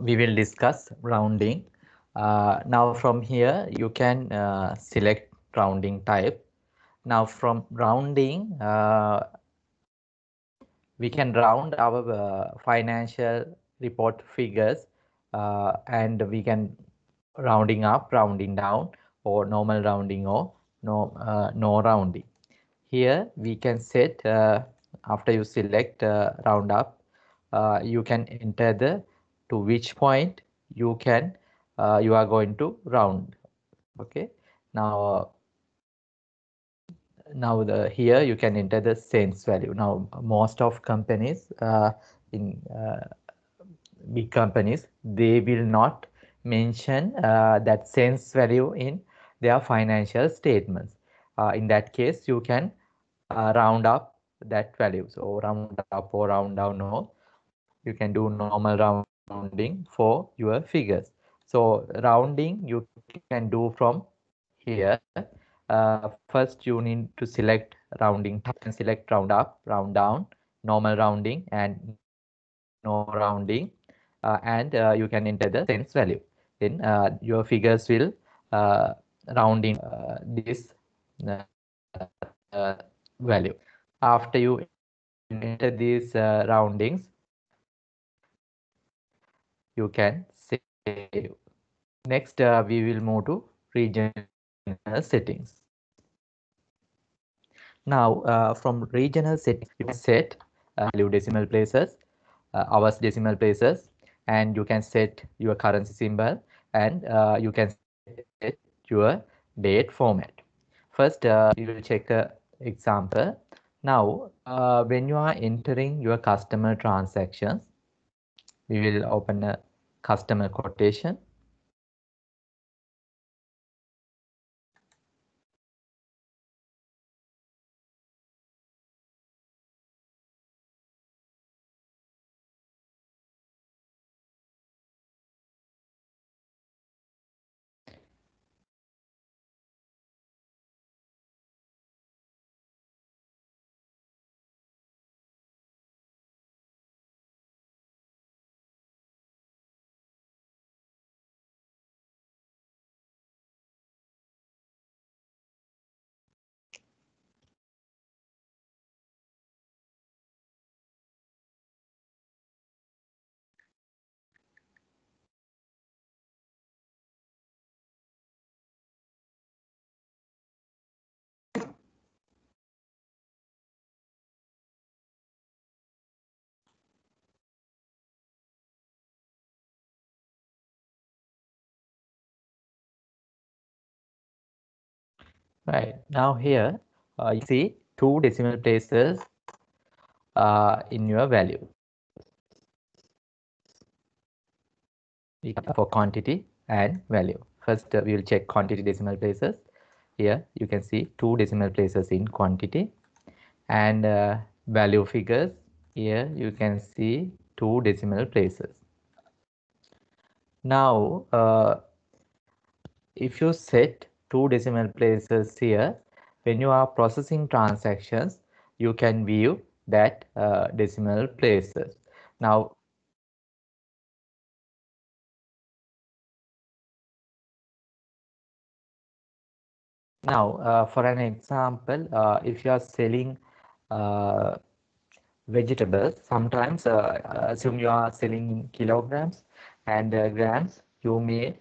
we will discuss rounding. Now from here you can select rounding type. Now from rounding, we can round our financial report figures, and we can rounding up, rounding down, or normal rounding, or no rounding. Here we can set, after you select round up, you can enter the to which point you can you are going to round. Okay, now here you can enter the cents value. Now most of companies, in big companies, they will not mention that cents value in their financial statements. In that case, you can round up that value. So round up or round down, or you can do normal rounding for your figures. So rounding you can do from here. First you need to select rounding type and select round up, round down, normal rounding and no rounding, and you can enter the cents value. Then your figures will round in this value. After you enter these roundings, you can save. Next we will move to region settings. Now from regional settings you can set value decimal places, hours decimal places, and you can set your currency symbol, and you can set your date format. First we will check an example. Now when you are entering your customer transactions, we will open a customer quotation. Right, now here you see 2 decimal places in your value. For quantity and value. First we will check quantity decimal places. Here you can see 2 decimal places in quantity, and value figures, here you can see 2 decimal places. Now if you set 2 decimal places here, when you are processing transactions, you can view that decimal places. Now for an example, if you are selling vegetables, sometimes assume you are selling in kilograms and grams, you may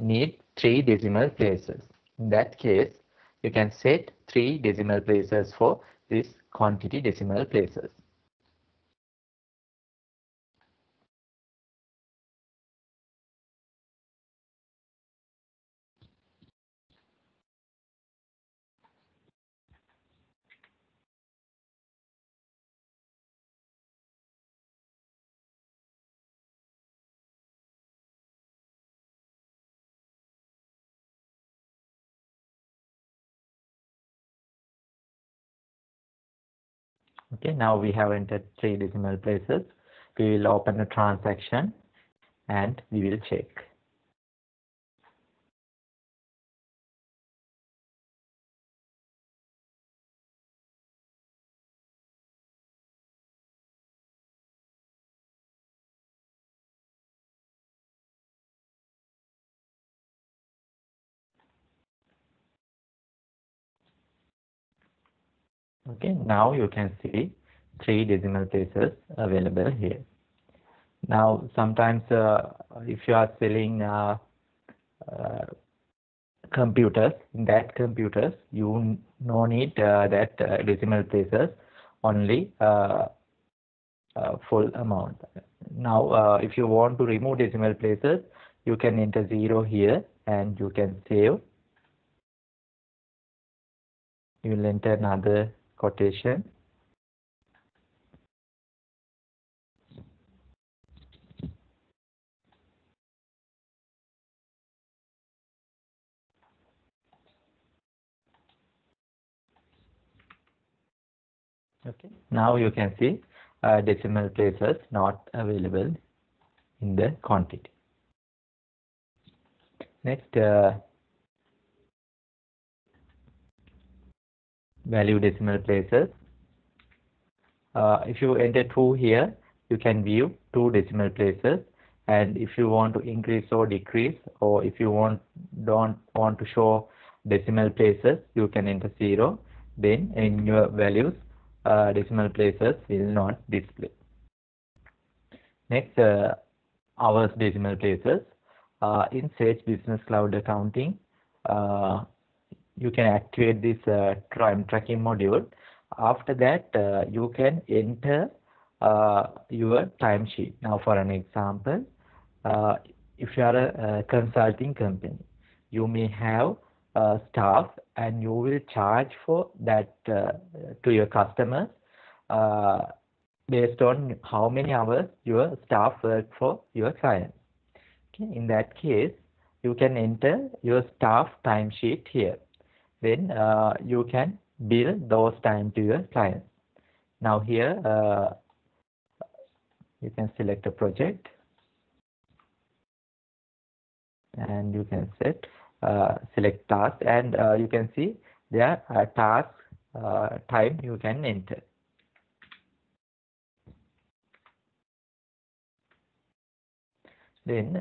need 3 decimal places. In that case, you can set 3 decimal places for this quantity decimal places. Okay, now we have entered 3 decimal places. We will open a transaction and we will check. Okay, now you can see 3 decimal places available here. Now, sometimes if you are selling computers, in that computers, you no need that decimal places, only full amount. Now, if you want to remove decimal places, you can enter 0 here and you can save. You will enter another quotation. Okay, now you can see decimal places not available in the quantity. Next, value decimal places. If you enter 2 here, you can view 2 decimal places. And if you want to increase or decrease, or if you don't want to show decimal places, you can enter 0. Then in your values, decimal places will not display. Next, hours decimal places. In Sage Business Cloud Accounting, you can activate this time tracking module. After that, you can enter your timesheet. Now, for an example, if you are a consulting company, you may have staff, and you will charge for that to your customers based on how many hours your staff work for your client. Okay, in that case, you can enter your staff timesheet here. Then you can bill those time to your clients. Now here, you can select a project and you can set select task, and you can see there task time you can enter. Then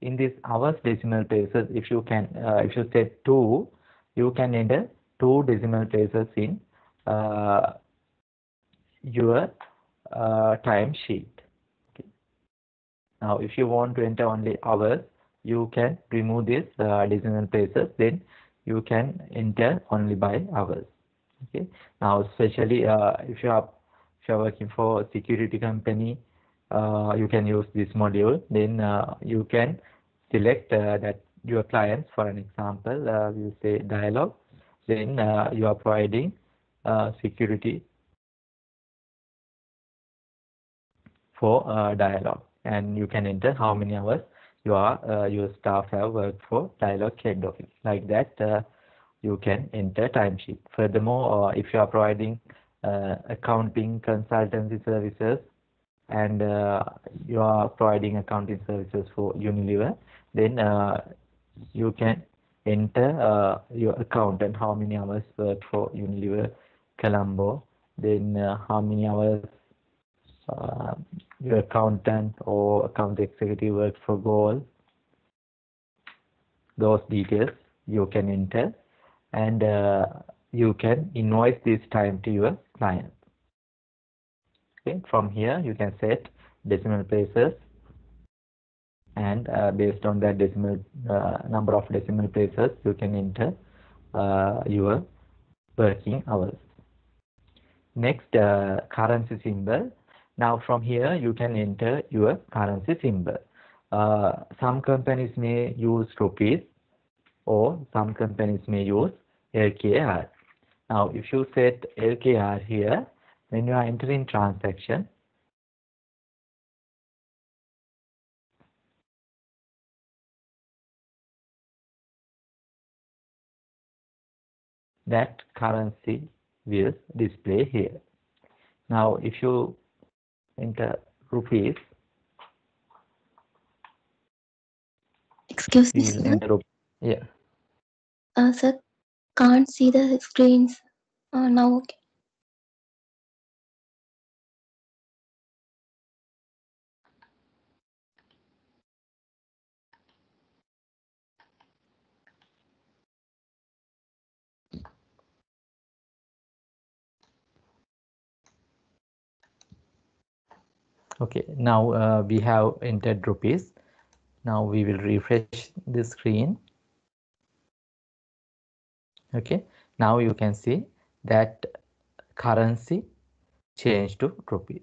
in this hours decimal places, if you can if you set 2, you can enter 2 decimal places in your time sheet. Okay. Now if you want to enter only hours, you can remove these decimal places, then you can enter only by hours. Okay. Now, especially if you are working for a security company, you can use this module. Then you can select that your clients. For an example, you say dialogue. Then you are providing security for dialogue, and you can enter how many hours your staff have worked for dialogue head office. Like that, you can enter timesheet. Furthermore, if you are providing accounting consultancy services, and you are providing accounting services for Unilever, then you can enter your accountant, how many hours worked for Unilever Colombo, then how many hours your accountant or account executive work for goal. Those details you can enter, and you can invoice this time to your client. Okay, from here you can set decimal places, and based on that decimal number of decimal places, you can enter your working hours. Next, currency symbol. Now from here you can enter your currency symbol. Some companies may use rupees, or some companies may use LKR. Now if you set LKR here, when you are entering transaction, that currency will display here. Now if you enter rupees. Excuse me, sir. Yeah. Sir, can't see the screens now. Okay. Okay, now we have entered rupees. Now we will refresh the screen. Okay, now you can see that currency changed to rupees.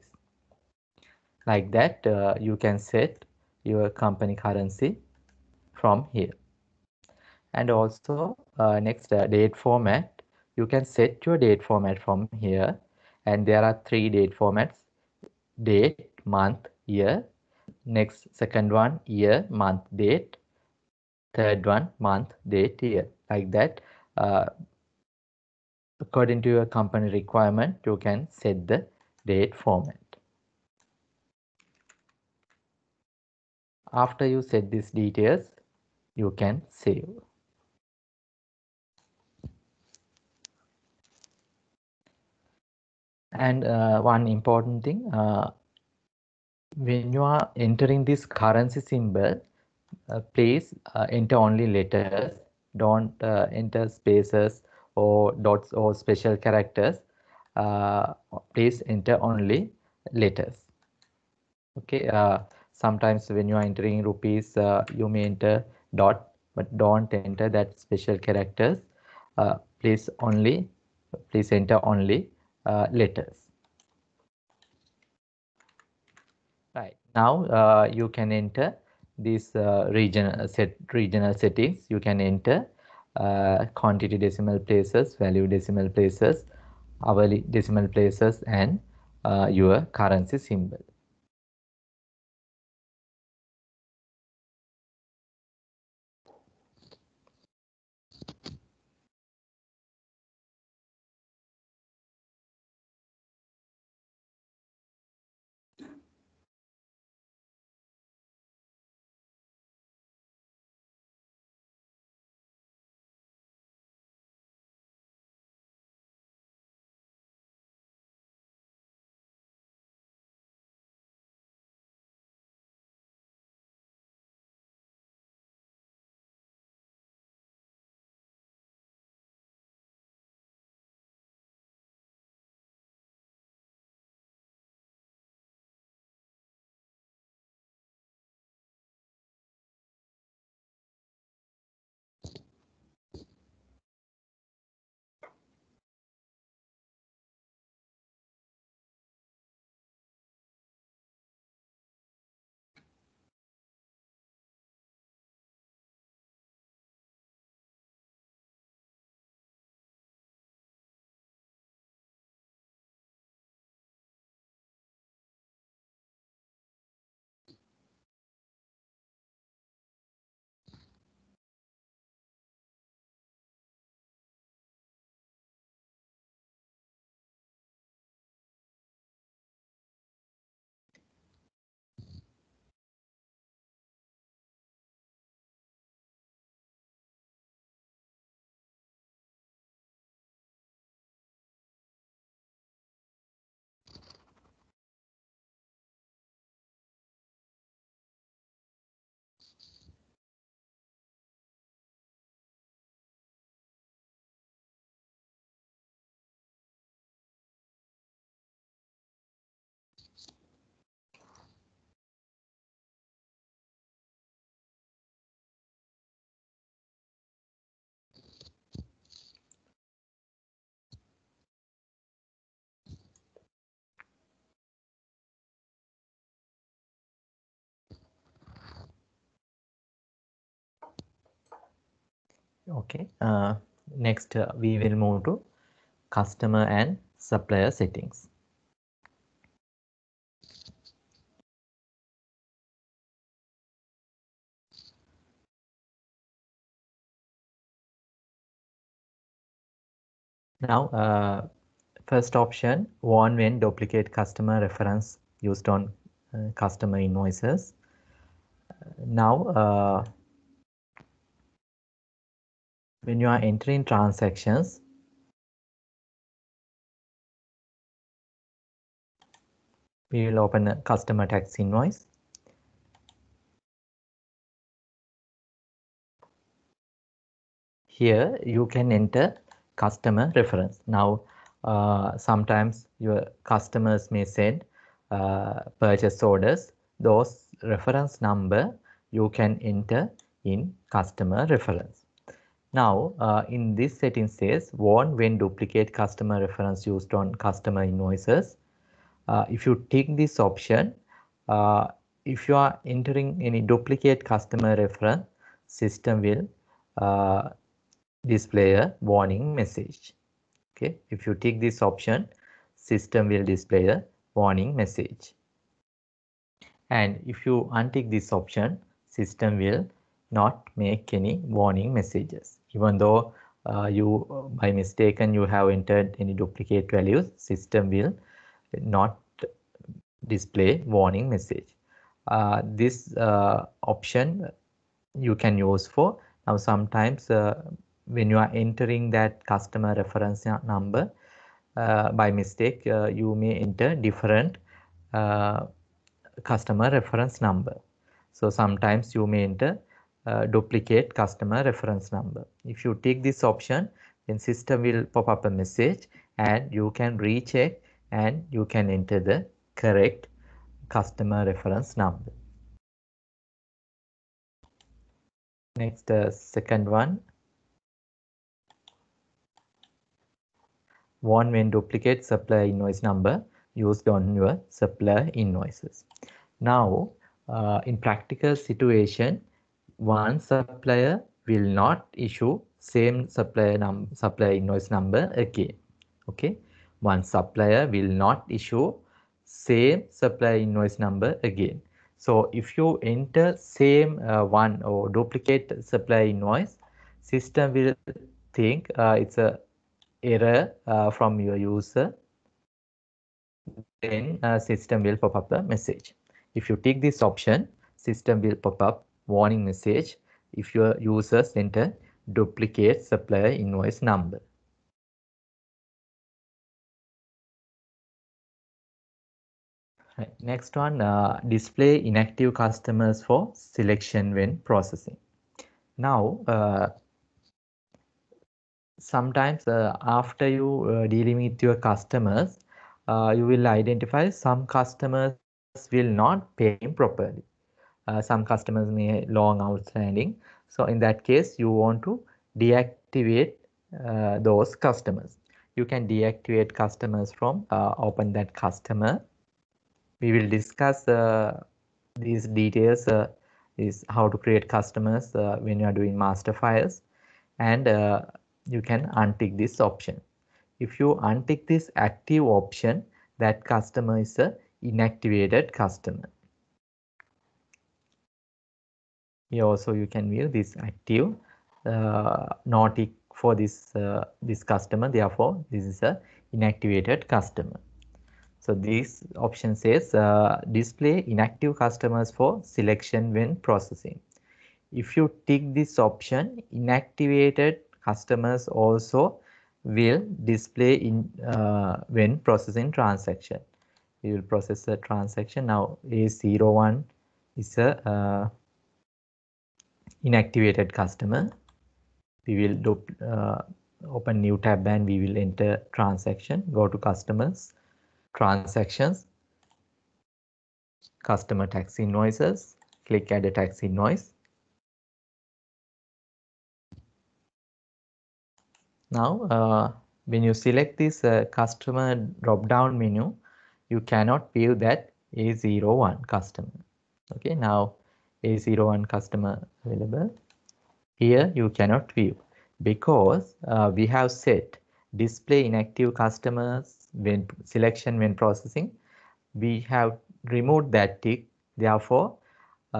Like that, you can set your company currency from here. And also next date format, you can set your date format from here. And there are three date formats: date, month, year. Next, second one, year, month, date. Third one, month, date, year. Like that, according to your company requirement, you can set the date format. After you set these details, you can save. And one important thing, when you are entering this currency symbol, please enter only letters. Don't enter spaces or dots or special characters. Please enter only letters. Okay. Sometimes when you are entering rupees, you may enter dot, but don't enter that special characters. Please enter only letters. Right now, you can enter these regional settings. You can enter quantity decimal places, value decimal places, hourly decimal places, and your currency symbol. Okay, next we will move to customer and supplier settings. Now, first option, warn when duplicate customer reference used on customer invoices. Now, when you are entering transactions, we will open a customer tax invoice. Here you can enter customer reference. Now, sometimes your customers may send purchase orders, those reference number you can enter in customer reference. Now in this setting says warn when duplicate customer reference used on customer invoices. If you tick this option, if you are entering any duplicate customer reference, system will display a warning message. Okay, if you tick this option, system will display a warning message. And if you untick this option, system will not make any warning messages. Even though you by mistaken you have entered any duplicate values, system will not display warning message. This option you can use for now. Sometimes when you are entering that customer reference number, by mistake you may enter different customer reference number. So sometimes you may enter duplicate customer reference number. If you take this option, then system will pop up a message and you can recheck and you can enter the correct customer reference number. Next, second one. Warn when duplicate supplier invoice number used on your supplier invoices. Now, in practical situation, one supplier will not issue same supplier invoice number again. Okay, one supplier will not issue same supplier invoice number again. So if you enter same one or duplicate supplier invoice, system will think it's a error from your user, then system will pop up a message. If you tick this option, system will pop up warning message if your users enter duplicate supplier invoice number. Right, next one, display inactive customers for selection when processing. Now sometimes after you dealing with your customers, you will identify some customers will not pay properly. Some customers may long outstanding. So in that case, you want to deactivate those customers. You can deactivate customers from open that customer. We will discuss these details is how to create customers when you are doing master files, and you can untick this option. If you untick this active option, that customer is an inactivated customer. Here also you can view this active, not for this this customer, therefore this is an inactivated customer. So this option says display inactive customers for selection when processing. If you tick this option, inactivated customers also will display in when processing transaction. We will process the transaction. Now A01 is a inactivated customer. We will do, open new tab and we will enter transaction. Go to customers, transactions, customer tax invoices. Click add a tax invoice. Now, when you select this customer drop-down menu, you cannot view that A01 customer. Okay, now A01 customer available. Here you cannot view because we have set display inactive customers when selection when processing. We have removed that tick. Therefore,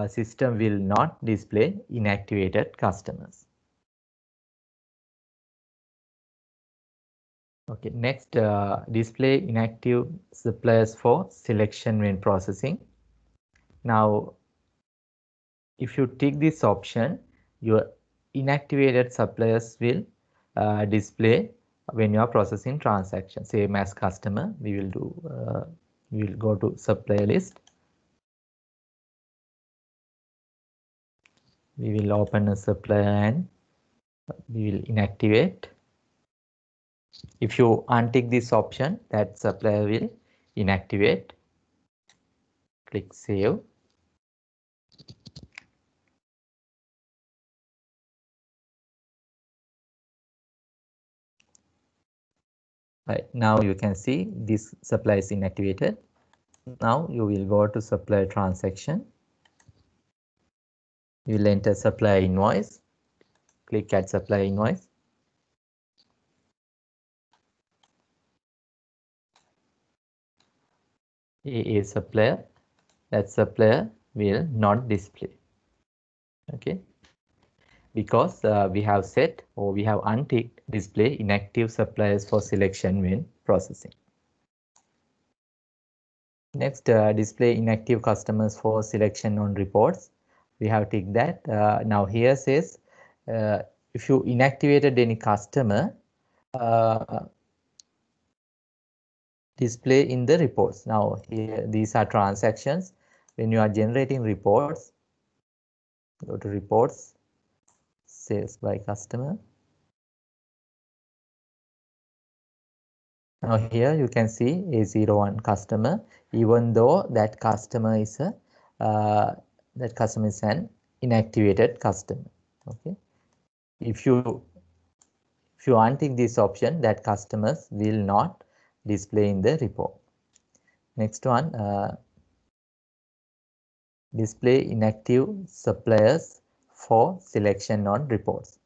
system will not display inactivated customers. Okay, next, display inactive suppliers for selection when processing. Now, if you tick this option, your inactivated suppliers will display when you are processing transactions. Same as customer, we will do. We will go to supplier list. We will open a supplier and we will inactivate. If you untick this option, that supplier will inactivate. Click Save. Right, now you can see this supply is inactivated. Now you will go to supply transaction. You will enter supply invoice. Click Add Supply Invoice. He is supplier. That supplier will not display. Okay, because we have set or we have unticked display inactive suppliers for selection when processing. Next, display inactive customers for selection on reports. We have ticked that. Now here says if you inactivated any customer, display in the reports. Now here, these are transactions. When you are generating reports, go to reports, sales by customer. Now here you can see A01 customer, even though that customer is a an inactivated customer. Okay, if you untick this option, that customers will not display in the report. Next one, display inactive suppliers for selection on reports.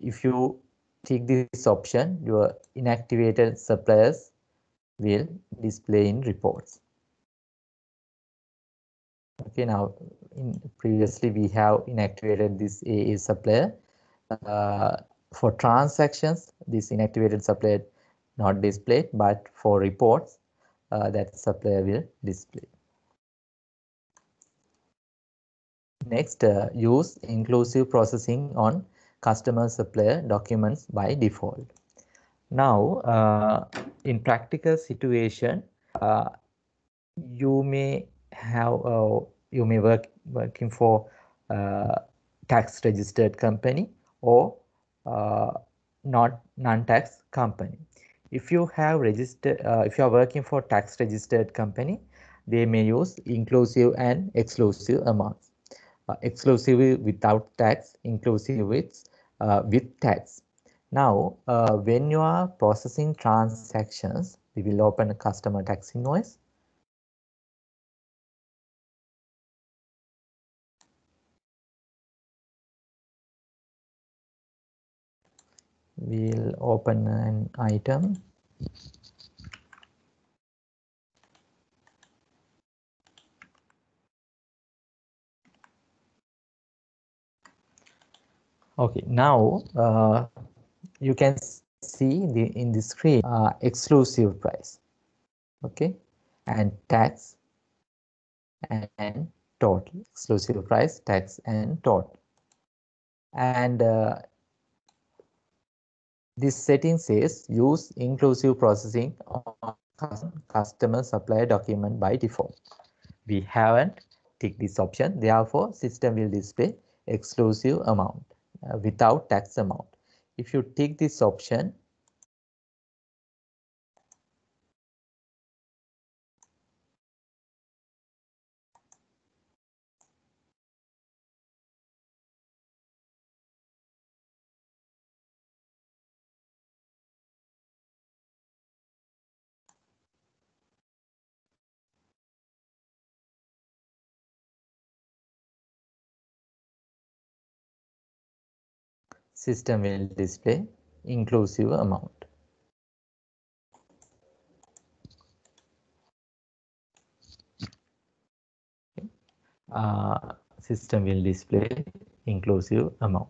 If you tick this option, your inactivated suppliers will display in reports. Okay, now previously we have inactivated this AA supplier. For transactions, this inactivated supplier not displayed, but for reports, that supplier will display. Next, use inclusive processing on customer supplier documents by default. Now, in practical situation, you may have you may be working for tax registered company or non-tax company. If you have registered, if you are working for tax registered company, they may use inclusive and exclusive amounts. Exclusive without tax, inclusive with tax. Now, when you are processing transactions, we will open a customer tax invoice. We'll open an item. Okay, now you can see in the screen exclusive price, okay, and tax and total. Exclusive price, tax and total. And this setting says use inclusive processing on customer supplier document by default. We haven't ticked this option, therefore system will display exclusive amount without tax amount. If you tick this option, system will display inclusive amount. Okay. System will display inclusive amount.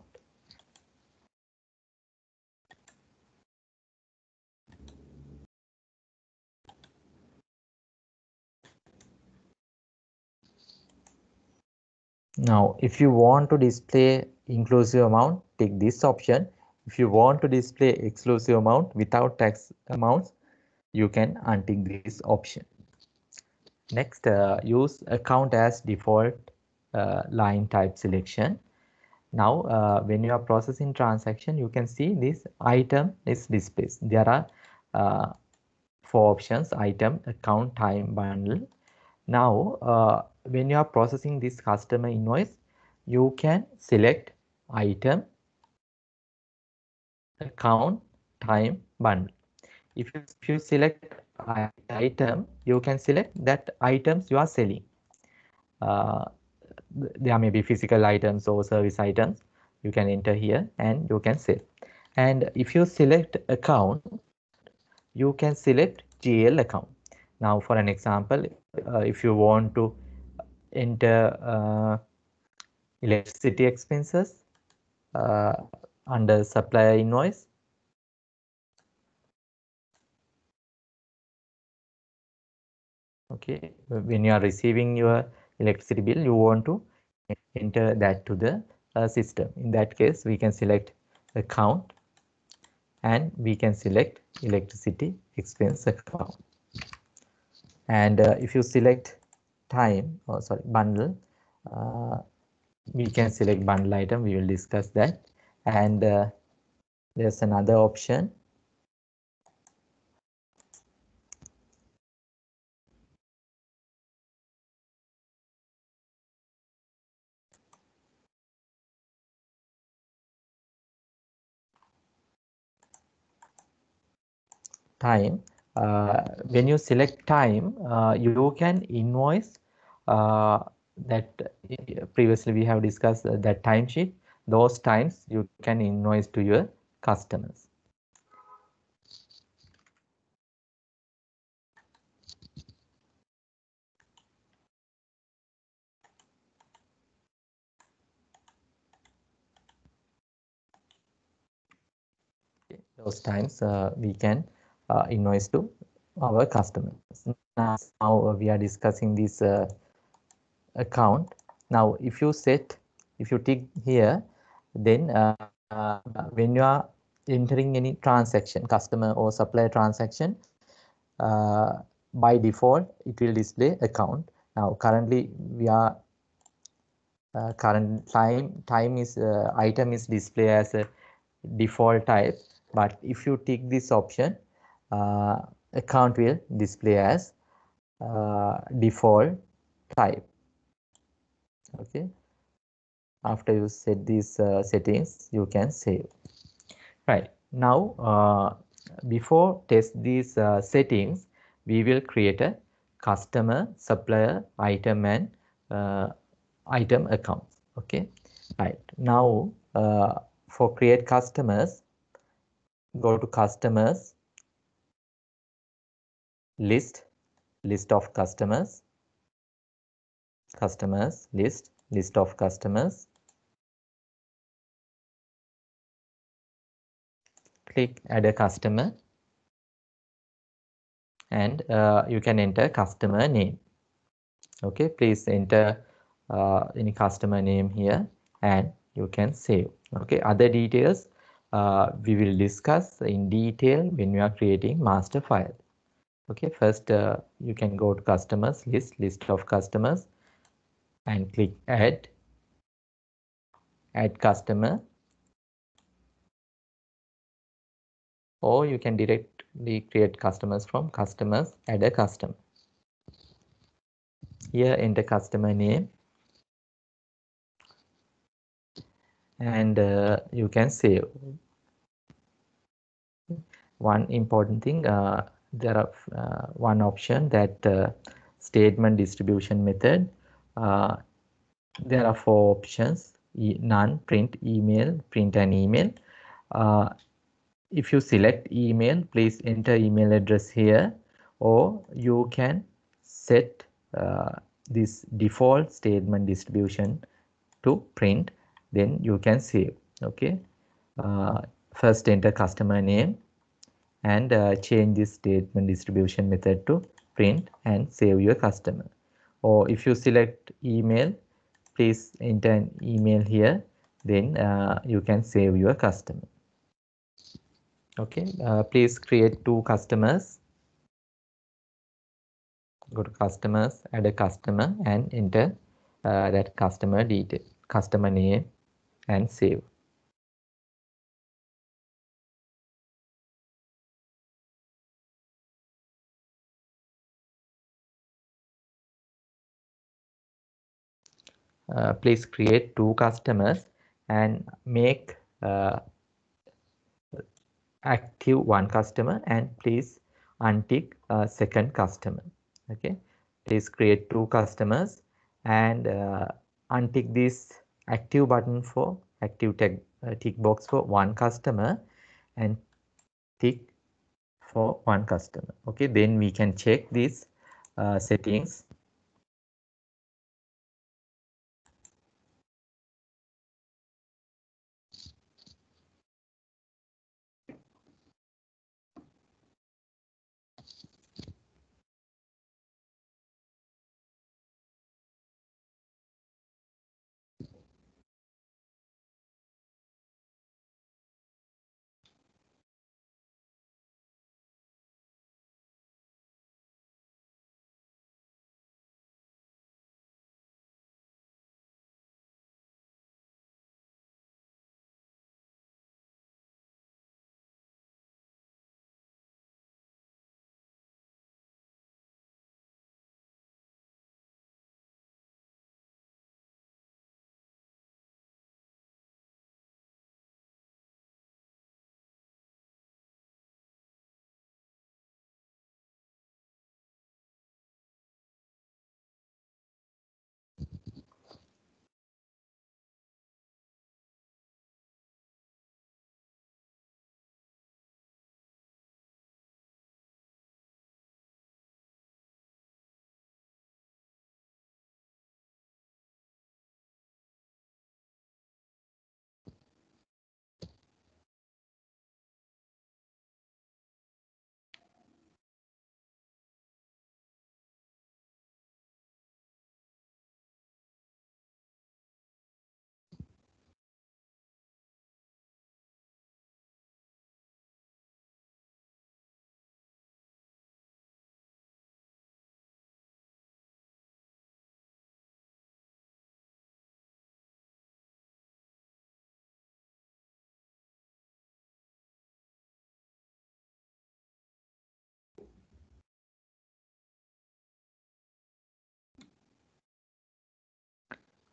Now, if you want to display inclusive amount, tick this option. If you want to display exclusive amount without tax amounts, you can untick this option. Next, use account as default line type selection. Now, when you are processing transaction, you can see this item is displayed. There are four options: item, account, time bundle, Now, when you are processing this customer invoice, you can select item, account, time, bundle. If you select item, you can select that items you are selling. There may be physical items or service items. You can enter here and you can sell. And if you select account, you can select GL account. Now, for an example, if you want to enter electricity expenses under supplier invoice, okay, when you are receiving your electricity bill, you want to enter that to the system. In that case, we can select account and we can select electricity expense account. And if you select time, or sorry, bundle, we can select bundle item. We will discuss that. And there's another option. Time. When you select time, you can invoice that previously we have discussed that timesheet. Those times you can invoice to your customers. Okay. Those times we can invoice to our customers. Now we are discussing this account. Now if you tick here, then when you are entering any transaction, customer or supplier transaction, by default it will display account. Now currently we are current time is item is displayed as a default type, but if you tick this option, account will display as default type. Okay, after you set these settings, you can save. Right now, before test these settings, we will create a customer, supplier, item and item accounts. Okay, right now for create customers, go to customers, list of customers, list of customers, click add a customer, and you can enter customer name. Okay, please enter any customer name here and you can save. Okay, other details we will discuss in detail when you are creating master file. Okay, first you can go to customers, list of customers, and click add customer, or you can directly create customers from customers, add a customer. Here enter customer name and you can save. One important thing, there are one option that statement distribution method. There are four options: none, print, email, print and email. If you select email, please enter email address here, or you can set this default statement distribution to print, then you can save. Okay, first enter customer name and change this statement distribution method to print and save your customer. Or if you select email, please enter an email here, then you can save your customer. Okay, please create two customers. Go to customers, add a customer and enter that customer detail, customer name and save. please create two customers and make active one customer, and please untick second customer. Okay, please create two customers and untick this active button for active tick box for one customer and tick for one customer. Okay, then we can check these settings.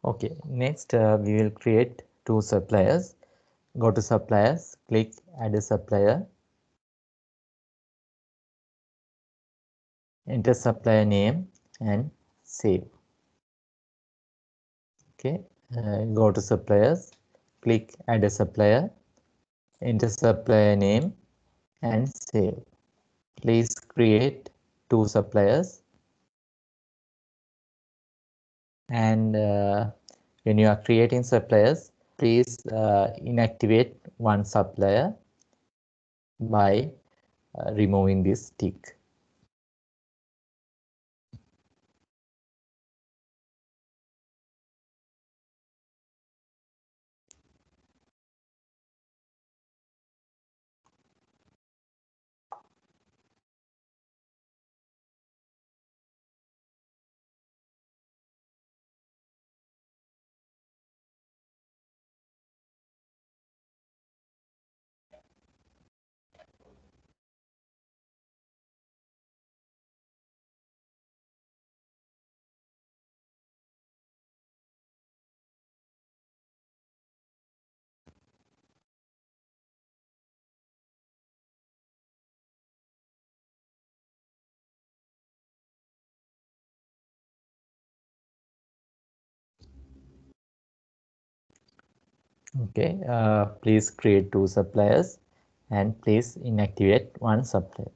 Okay, next we will create two suppliers. Go to suppliers, click add a supplier. Enter supplier name and save. Okay, go to suppliers, click add a supplier. Enter supplier name and save. Please create two suppliers. And when you are creating suppliers, please inactivate one supplier by removing this tick. Okay, please create two suppliers and please inactivate one supplier.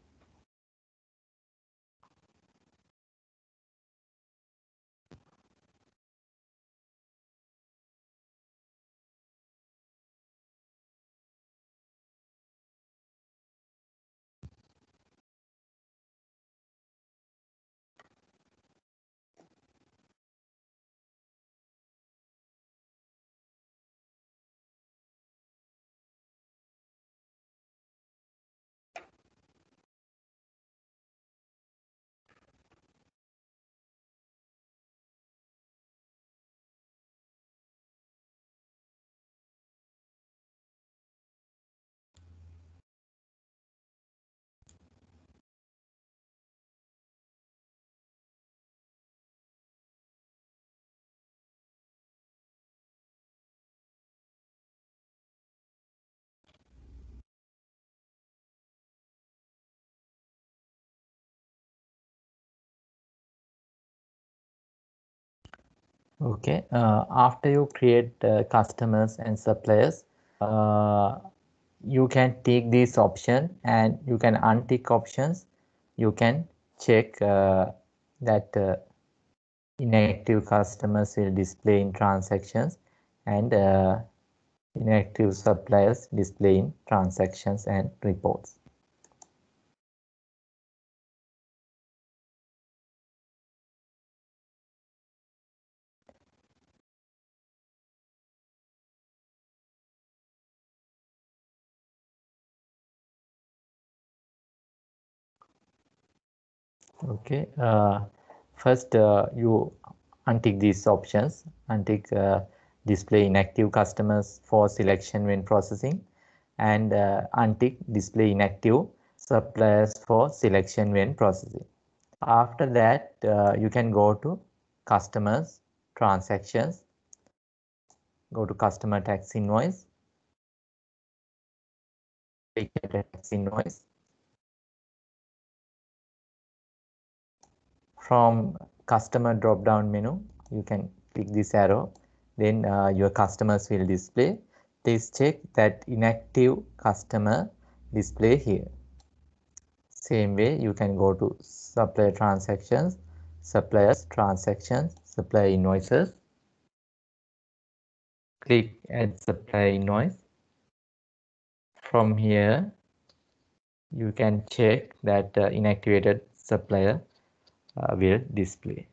Okay, after you create customers and suppliers, you can take this option and you can untick options. You can check that inactive customers will display in transactions and inactive suppliers display in transactions and reports. Okay, first you untick these options, untick display inactive customers for selection when processing, and untick display inactive suppliers for selection when processing. After that, you can go to customers, transactions, go to customer tax invoice, click tax invoice. From customer drop down menu, you can click this arrow, then your customers will display. Please check that inactive customer display here. Same way, you can go to supplier transactions, suppliers transactions, supplier invoices. Click add supplier invoice. From here, you can check that inactivated supplier will display.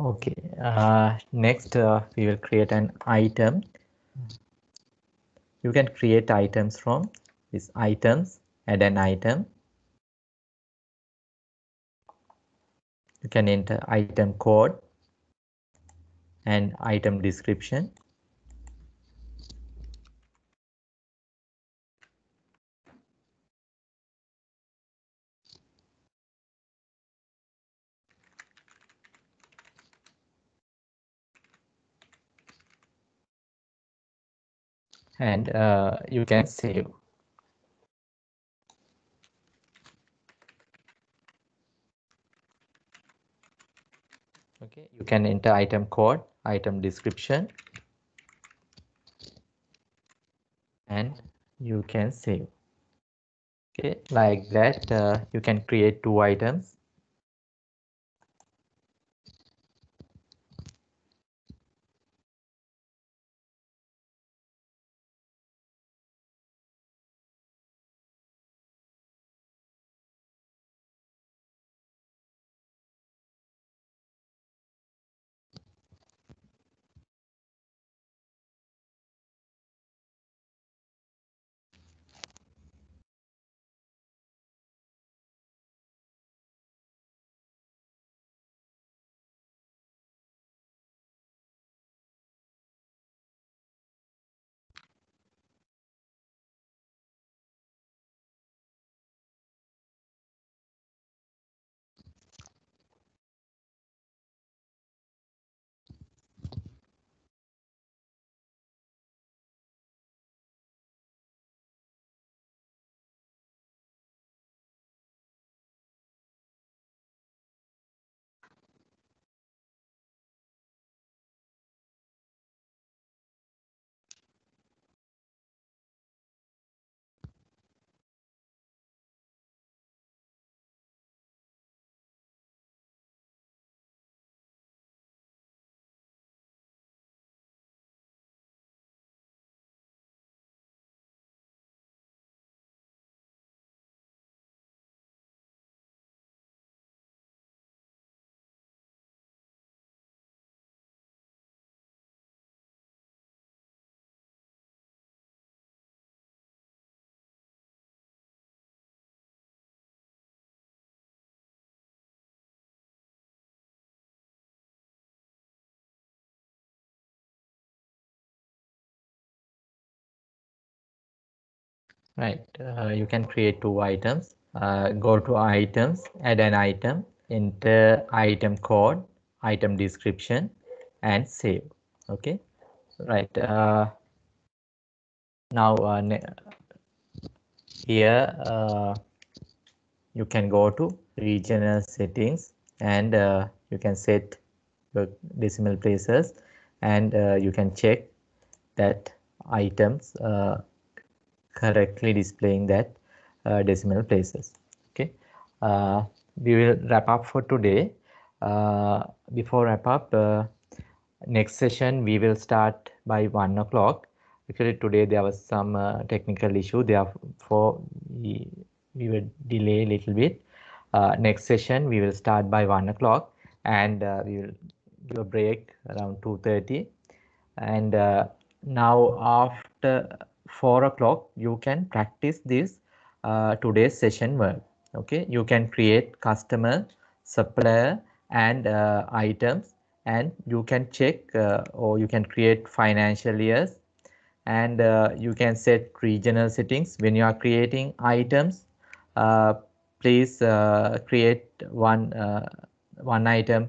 Okay, next we will create an item. You can create items from these items, add an item. You can enter item code and item description. And you can save. Okay, you can enter item code, item description, and you can save. Okay, like that, you can create two items. right? You can create two items. Go to items, add an item, enter item code, item description, and save. Okay, right. Now here you can go to regional settings and you can set the decimal places, and you can check that items correctly displaying that decimal places. Okay, we will wrap up for today. Before wrap up, next session we will start by 1 o'clock. Actually today there was some technical issue, therefore we will delay a little bit. Next session we will start by 1 o'clock, and we will give a break around 2:30, and now after 4 o'clock you can practice this today's session work. Okay, you can create customer, supplier, and items, and you can check or you can create financial years, and you can set regional settings. When you are creating items, please create one item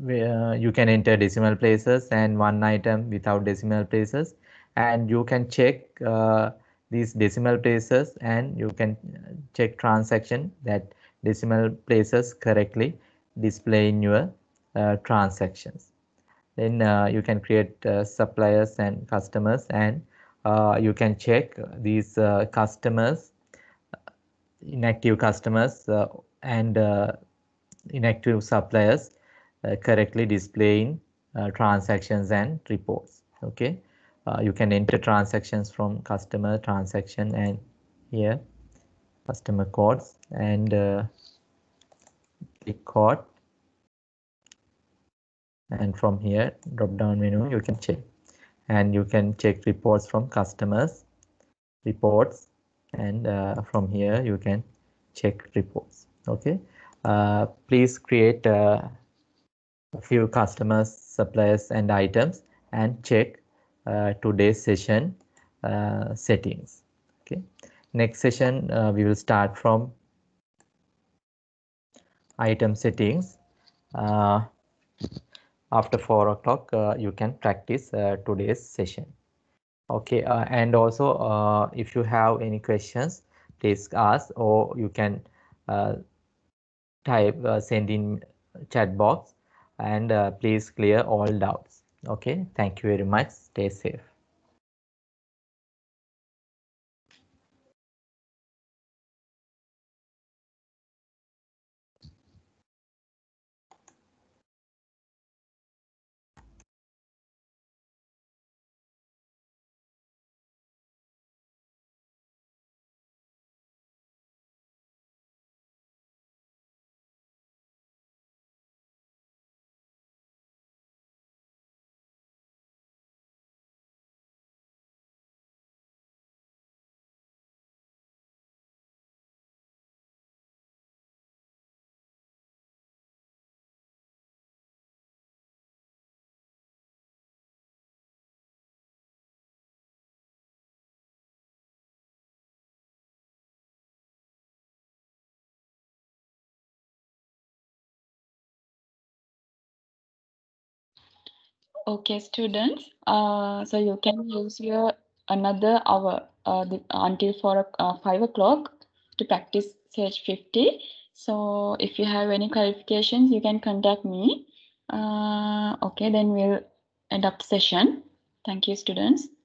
where you can enter decimal places and one item without decimal places, and you can check these decimal places, and you can check transaction that decimal places correctly display in your transactions. Then you can create suppliers and customers, and you can check these customers, inactive customers and inactive suppliers correctly displaying transactions and reports. Okay, you can enter transactions from customer transaction and here customer codes, and click code, and from here drop down menu you can check, and you can check reports from customers, reports, and from here you can check reports. Okay, please create a few customers, suppliers, and items, and check today's session settings. Okay, next session we will start from item settings. After 4 o'clock you can practice today's session. Okay, and also if you have any questions, please ask, or you can type send in chat box, and please clear all doubts. Okay, thank you very much. Stay safe. Okay, students, so you can use your another hour until 5 o'clock to practice Sage 50. So if you have any clarifications, you can contact me. Okay, then we'll end up the session. Thank you, students.